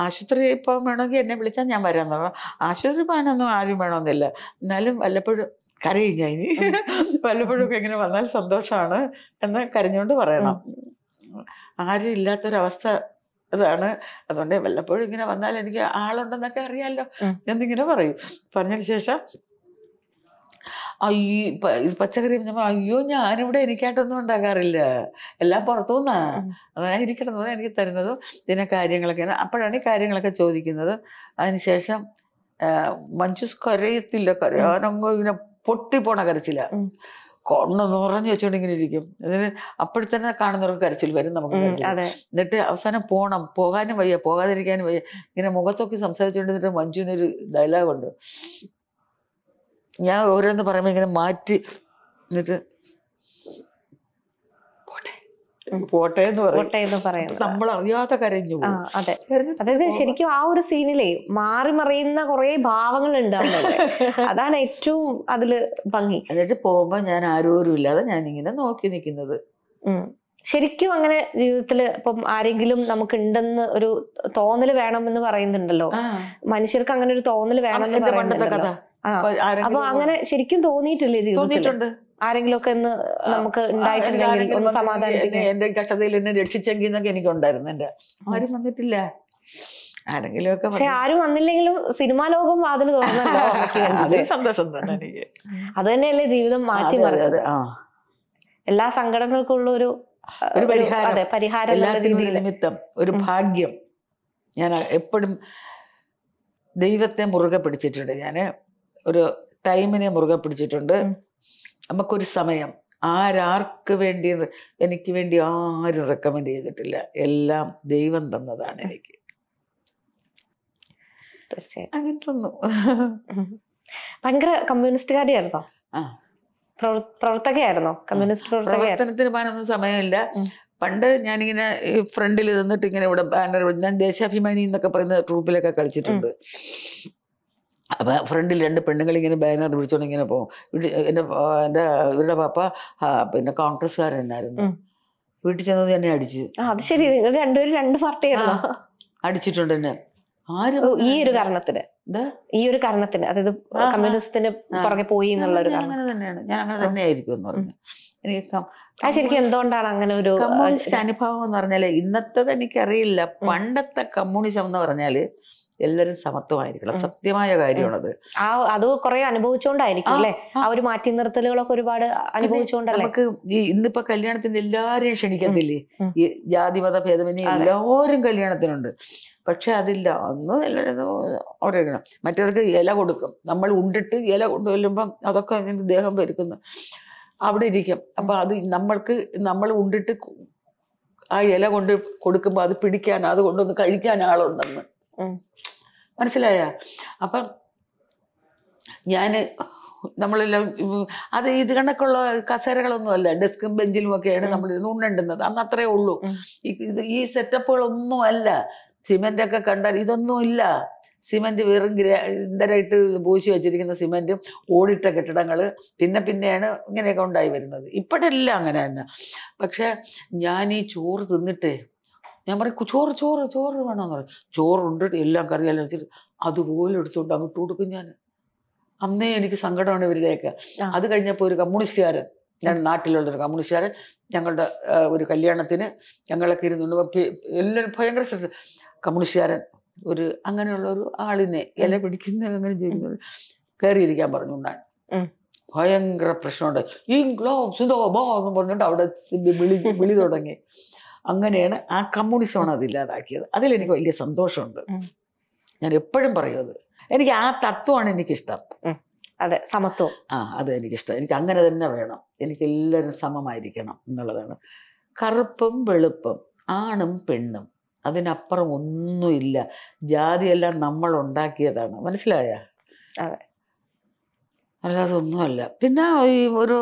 ആശുപത്രി പോകാൻ വേണമെങ്കിൽ എന്നെ വിളിച്ചാൽ ഞാൻ വരാമെന്ന് പറഞ്ഞു. ആശുപത്രി പോകാനൊന്നും ആരും വേണമെന്നില്ല, എന്നാലും വല്ലപ്പോഴും കരയും ഞാൻ, ഇനി വല്ലപ്പോഴൊക്കെ ഇങ്ങനെ വന്നാൽ സന്തോഷമാണ് എന്ന് കരഞ്ഞുകൊണ്ട് പറയണം. ആരും ഇല്ലാത്തൊരവസ്ഥ അതാണ്. അതുകൊണ്ട് വല്ലപ്പോഴും ഇങ്ങനെ വന്നാൽ എനിക്ക് ആളുണ്ടെന്നൊക്കെ അറിയാമല്ലോ എന്നിങ്ങനെ പറയും. പറഞ്ഞതിന് ശേഷം അയ്യോ പച്ചക്കറി അയ്യോ ഞാനിവിടെ എനിക്കായിട്ടൊന്നും ഉണ്ടാക്കാറില്ല, എല്ലാം പുറത്തുനിന്നാ ഞാൻ ഇരിക്കണമെന്ന് പറഞ്ഞാൽ എനിക്ക് തരുന്നതും ഇതിനെ കാര്യങ്ങളൊക്കെ. അപ്പോഴാണ് ഈ കാര്യങ്ങളൊക്കെ ചോദിക്കുന്നത്. അതിന് ശേഷം മഞ്ജുസ് കരയത്തില്ല, കരയാനങ്ങോ ഇങ്ങനെ പൊട്ടിപ്പോണ കരച്ചില്ല, കൊണ്ണ നിറഞ്ഞു വെച്ചോണ്ട് ഇങ്ങനെ ഇരിക്കും. അതിന് അപ്പോഴത്തന്നെ കാണുന്നവർക്ക് കരച്ചിൽ വരും, നമുക്ക് കരച്ചിൽ. എന്നിട്ട് അവസാനം പോകണം, പോകാനും വയ്യ, പോകാതിരിക്കാനും വയ്യ, ഇങ്ങനെ മുഖത്തൊക്കെ സംസാരിച്ചുകൊണ്ടിരുന്നിട്ട് മഞ്ജുവിനൊരു ഡയലോഗുണ്ട്. ഞാൻ ഓരോന്ന് പറയുമ്പോൾ ഇങ്ങനെ മാറ്റി എന്നിട്ട് പോട്ടെ എന്ന് പറയുന്നത് നമ്മൾ അറിയാതെ കരഞ്ഞു. അതായത് ശരിക്കും ആ ഒരു സീനിലെ മാറി മറിയുന്ന കുറെ ഭാവങ്ങൾ ഉണ്ടാവുന്നത് അതാണ് ഏറ്റവും അതില് ഭംഗി. എന്നിട്ട് പോകുമ്പോ ഞാൻ ആരോരും ഇല്ലാതെ ഞാൻ ഇങ്ങനെ നോക്കി നിൽക്കുന്നത്. ശരിക്കും അങ്ങനെ ജീവിതത്തിൽ ഇപ്പം ആരെങ്കിലും നമുക്ക് ഉണ്ടെന്ന് ഒരു തോന്നല് വേണമെന്ന് പറയുന്നുണ്ടല്ലോ, മനുഷ്യർക്ക് അങ്ങനെ ഒരു തോന്നല് വേണമെന്ന് പറയുന്നുണ്ടല്ലോ. അപ്പൊ അങ്ങനെ ശരിക്കും തോന്നിയിട്ടില്ലേ ജീവിതത്തിൽ ആരെങ്കിലുമൊക്കെ ഒന്ന് നമുക്ക് എന്റെ കഷ്ടതയിൽ എന്നെ രക്ഷിച്ചെങ്കിൽ എന്നൊക്കെ എനിക്കുണ്ടായിരുന്നു. എന്റെ ആരും വന്നിട്ടില്ല, ആരെങ്കിലും ഒക്കെ പക്ഷെ ആരും വന്നില്ലെങ്കിലും സിനിമാ ലോകം വാതിൽ തുറന്നല്ലോ, അതിൽ സന്തോഷം തന്നെ എനിക്ക്. അത് തന്നെയല്ലേ ജീവിതം മാറ്റി മറിച്ചത്, എല്ലാ സങ്കടങ്ങൾക്കുള്ള ഒരു പരിഹാരം, നിമിത്തം, ഒരു ഭാഗ്യം. ഞാൻ എപ്പോഴും ദൈവത്തെ മുറുകെ പിടിച്ചിട്ടുണ്ട്, ഞാൻ ഒരു ടൈമിനെ മുറുകെ പിടിച്ചിട്ടുണ്ട്. നമുക്കൊരു സമയം ആരാർക്ക് വേണ്ടി എനിക്ക് വേണ്ടി ആരും റെക്കമെൻഡ് ചെയ്തിട്ടില്ല, എല്ലാം ദൈവം തന്നതാണ് എനിക്ക്. തീർച്ചയായും അങ്ങനെ തോന്നുന്നു. ഭയങ്കര കമ്മ്യൂണിസ്റ്റുകാരിയായിരുന്നോ? പ്രവർത്തകയായിരുന്നോ? കമ്മ്യൂണിസ്റ്റ് പ്രവർത്തനത്തിന് പോകാനൊന്നും സമയമില്ല. പണ്ട് ഞാനിങ്ങനെ ഫ്രണ്ടിൽ നിന്നിട്ട് ഇങ്ങനെ ഇവിടെ ബാനർ, ഞാൻ ദേശാഭിമാനി എന്നൊക്കെ പറയുന്ന ട്രൂപ്പിലൊക്കെ കളിച്ചിട്ടുണ്ട്. അപ്പം ഫ്രണ്ടിൽ രണ്ട് പെണ്ണുങ്ങളിങ്ങനെ ബാനർ പിടിച്ചോണ്ട് ഇങ്ങനെ പോകും. ഇവരുടെ പാപ്പ പിന്നെ കോൺഗ്രസ്സുകാരൻ തന്നെയായിരുന്നു. വീട്ടിൽ ചെന്നത് തന്നെ അടിച്ചു. അത് ശരി, നിങ്ങൾ രണ്ടുപേരും രണ്ട് പാർട്ടിയാണോ? അടിച്ചിട്ടുണ്ട് തന്നെ. ആരും ഈ ഒരു കാരണത്തിന്, അതായത് കമ്മ്യൂണിസത്തിന് പുറകെ പോയി എന്നുള്ള ഒരു കാരണം. അങ്ങനെ തന്നെയാണ്, ഞാൻ അങ്ങനെ തന്നെ ആയിരിക്കും എന്ന് പറഞ്ഞു. എനിക്ക് ശരിക്കും എന്തുകൊണ്ടാണ് അങ്ങനെ ഒരു കമ്മ്യൂണിസ്റ്റ് അനുഭവം എന്ന് പറഞ്ഞാല്, ഇന്നത്തത് എനിക്കറിയില്ല, പണ്ടത്തെ കമ്മ്യൂണിസം എന്ന് പറഞ്ഞാല് എല്ലാരും സമത്വമായിരിക്കണം, സത്യമായ കാര്യമാണത്. അത് കുറെ അനുഭവിച്ചോണ്ടായിരിക്കും അല്ലേ ആ ഒരു മാറ്റി നിർത്തലുകളൊക്കെ ഒരുപാട് അനുഭവിച്ചോണ്ടല്ലേ. നമുക്ക് ഈ ഇന്നിപ്പോ കല്യാണത്തിന് എല്ലാരെയും ക്ഷണിക്കത്തില്ലേ, ഈ ജാതി മത ഭേദമന്യേ എല്ലാവരും കല്യാണത്തിനുണ്ട്. പക്ഷെ അതില്ല, അന്ന് എല്ലാവരും ഓരോ മറ്റവർക്ക് ഇല കൊടുക്കും, നമ്മൾ ഉണ്ടിട്ട് ഇല കൊണ്ടുവല്ലുമ്പം അതൊക്കെ അതിൻ്റെ ദേഹം പെരുക്കുന്നു, അവിടെ ഇരിക്കും. അപ്പൊ അത് നമ്മൾക്ക് നമ്മൾ ഉണ്ടിട്ട് ആ ഇല കൊണ്ട് കൊടുക്കുമ്പോൾ അത് പിടിക്കാൻ, അത് കൊണ്ടൊന്ന് കഴിക്കാൻ ആളുണ്ടെന്ന് മനസ്സിലായ. അപ്പം ഞാൻ നമ്മളെല്ലാം അത് ഇത് കണക്കുള്ള കസേരകളൊന്നും അല്ല, ഡെസ്കും ബെഞ്ചിലും ഒക്കെയാണ് നമ്മളിരുന്ന് ഉണ്ണുണ്ടുന്നത്. അന്ന് അത്രേ ഉള്ളൂ, ഈ സെറ്റപ്പുകളൊന്നും അല്ല. സിമെന്റ് ഒക്കെ കണ്ടാൽ ഇതൊന്നും ഇല്ല. സിമെന്റ് വെറും ഇന്ധരമായിട്ട് പൂശി വെച്ചിരിക്കുന്ന സിമെന്റ്, ഓടിട്ട കെട്ടിടങ്ങൾ, പിന്നെ പിന്നെയാണ് ഇങ്ങനെയൊക്കെ ഉണ്ടായി വരുന്നത്. ഇപ്പോഴെല്ലാം അങ്ങനെ തന്നെ. പക്ഷെ ഞാൻ ഈ ചോറ് തിന്നിട്ടേ ഞാൻ പറയും ചോറ് ചോറ് ചോറ് വേണമെന്ന് പറയും. ചോറുണ്ടിട്ട് എല്ലാം കറിയെല്ലാം വെച്ചിട്ട് അതുപോലെ എടുത്തുകൊണ്ട് അങ്ങോട്ട് കൊടുക്കും ഞാൻ. അന്നേ എനിക്ക് സങ്കടമാണ് ഇവരുടെയൊക്കെ. അത് കഴിഞ്ഞപ്പോൾ ഒരു കമ്മ്യൂണിസ്റ്റുകാരൻ, ഞാൻ നാട്ടിലുള്ളൊരു കമ്മ്യൂണിസ്റ്റുകാരൻ, ഞങ്ങളുടെ ഒരു കല്യാണത്തിന് ഞങ്ങളൊക്കെ ഇരുന്നുണ്ട്, എല്ലാവരും ഭയങ്കര ശ്രദ്ധ. കമ്മ്യൂണിസ്റ്റുകാരൻ ഒരു അങ്ങനെയുള്ള ഒരു ആളിനെ ഇല പിടിക്കുന്ന അങ്ങനെ ചെയ്യുന്നത് കയറിയിരിക്കാൻ പറഞ്ഞുകൊണ്ടാണ് ഭയങ്കര പ്രശ്നമുണ്ട്. ഈ ഗ്ലോബ്സ് ഇതോബോ എന്ന് പറഞ്ഞുകൊണ്ട് അവിടെ വിളി തുടങ്ങി. അങ്ങനെയാണ് ആ കമ്മ്യൂണിസമാണ് അതില്ലാതാക്കിയത്. അതിലെനിക്ക് വലിയ സന്തോഷമുണ്ട്. ഞാൻ എപ്പോഴും പറയും അത്, എനിക്ക് ആ തത്വമാണ് എനിക്കിഷ്ടം. അതെ, സമത്വം. ആ, അത് എനിക്കിഷ്ടം. എനിക്ക് അങ്ങനെ തന്നെ വേണം, എനിക്ക് എല്ലാവരും സമമായിരിക്കണം എന്നുള്ളതാണ്. കറുപ്പും വെളുപ്പും ആണും പെണ്ണും അതിനപ്പുറം ഒന്നുമില്ല. ജാതിയെല്ലാം നമ്മൾ ഉണ്ടാക്കിയതാണ്, മനസ്സിലായ? അതെ, അല്ലാതൊന്നുമല്ല. പിന്നെ ഈ ഒരു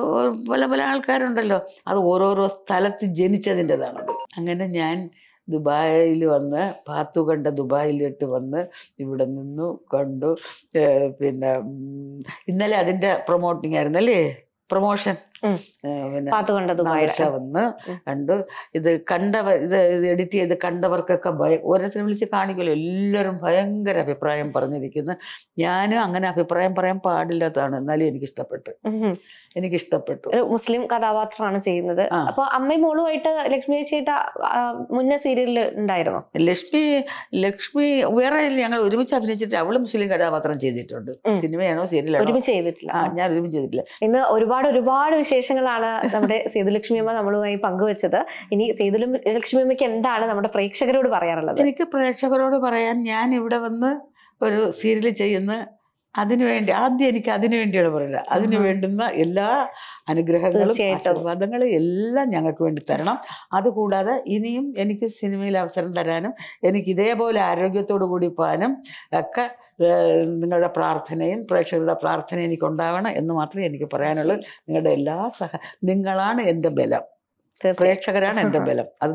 പല പല ആൾക്കാരുണ്ടല്ലോ, അത് ഓരോരോ സ്ഥലത്ത് ജനിച്ചതിൻ്റെതാണത്. അങ്ങനെ ഞാൻ ദുബായിൽ വന്ന് പാത്തു കണ്ട ദുബായിലിട്ട് വന്ന് ഇവിടെ നിന്നു കണ്ടു. പിന്നെ ഇന്നലെ അതിൻ്റെ പ്രൊമോട്ടിങ് ആയിരുന്നല്ലേ, പ്രൊമോഷൻ. പിന്നെ വന്ന് കണ്ടു. ഇത് കണ്ടവർ, ഇത് എഡിറ്റ് ചെയ്ത് കണ്ടവർക്കൊക്കെ ഓരോരുത്തരും വിളിച്ച് കാണിക്കല്ലോ, എല്ലാവരും ഭയങ്കര അഭിപ്രായം പറഞ്ഞിരിക്കുന്നു. ഞാനും അങ്ങനെ അഭിപ്രായം പറയാൻ പാടില്ലാത്തതാണ്, എന്നാലും എനിക്കിഷ്ടപ്പെട്ടു. ഒരു മുസ്ലിം കഥാപാത്രമാണ് ചെയ്യുന്നത്. അപ്പൊ അമ്മയും മോളുമായിട്ട് ലക്ഷ്മി ചേച്ചിയുടെ മുന്നേ സീരിയലിൽ ഉണ്ടായിരുന്നു. ലക്ഷ്മി വേറെ ഞങ്ങൾ ഒരുമിച്ച് അഭിനയിച്ചിട്ട് അവള് മുസ്ലിം കഥാപാത്രം ചെയ്തിട്ടുണ്ട്. സിനിമയാണോ സീരിയലാണോ ഒരുമിച്ച് ചെയ്തിട്ടില്ല, ഞാൻ ഒരുമിച്ച് ചെയ്തിട്ടില്ല. ഇന്ന് ഒരുപാട് ഒരുപാട് വിശേഷങ്ങളാണ് നമ്മുടെ സേതുലക്ഷ്മി അമ്മ നമ്മളുമായി പങ്കുവെച്ചത്. ഇനി സേതുലക്ഷ്മി അമ്മയ്ക്ക് എന്താണ് നമ്മുടെ പ്രേക്ഷകരോട് പറയാറുള്ളത്? എനിക്ക് പ്രേക്ഷകരോട് പറയാൻ, ഞാൻ ഇവിടെ വന്ന് ഒരു സീരിയൽ ചെയ്യുന്ന അതിനുവേണ്ടി ആദ്യം എനിക്ക് അതിനുവേണ്ടിയാണ് പറയുന്നത്. അതിനു വേണ്ടുന്ന എല്ലാ അനുഗ്രഹങ്ങളും ആശീർവാദങ്ങളും എല്ലാം ഞങ്ങൾക്ക് വേണ്ടി തരണം. അതുകൂടാതെ ഇനിയും എനിക്ക് സിനിമയിൽ അവസരം തരാനും എനിക്ക് ഇതേപോലെ ആരോഗ്യത്തോടു കൂടി പോകാനും ഒക്കെ നിങ്ങളുടെ പ്രാർത്ഥനയും പ്രേക്ഷകരുടെ പ്രാർത്ഥനയും എനിക്കുണ്ടാവണം എന്ന് മാത്രമേ എനിക്ക് പറയാനുള്ളൂ. നിങ്ങളുടെ എല്ലാ നിങ്ങളാണ് എൻ്റെ ബലം, പ്രേക്ഷകരാണ് എന്റെ ബലം. അത്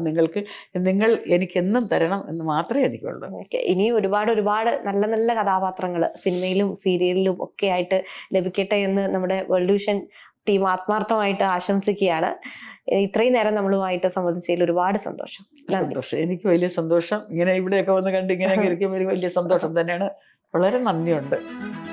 നിങ്ങൾ എനിക്ക് എന്നും തരണം എന്ന് മാത്രമേ എനിക്കുള്ളൂ. ഇനി ഒരുപാട് ഒരുപാട് നല്ല നല്ല കഥാപാത്രങ്ങൾ സിനിമയിലും സീരിയലിലും ഒക്കെ ആയിട്ട് ലഭിക്കട്ടെ എന്ന് നമ്മുടെ വേൾഡ് വിഷൻ ടീം ആത്മാർത്ഥമായിട്ട് ആശംസിക്കുകയാണ്. ഇത്രയും നേരം നമ്മളുമായിട്ട് സംബന്ധിച്ചതിൽ ഒരുപാട് സന്തോഷം. എനിക്ക് വലിയ സന്തോഷം. ഇങ്ങനെ ഇവിടെയൊക്കെ വന്ന് കണ്ട് ഇങ്ങനെ ഇരിക്കുമ്പോൾ വലിയ സന്തോഷം തന്നെയാണ്. വളരെ നന്ദിയുണ്ട്.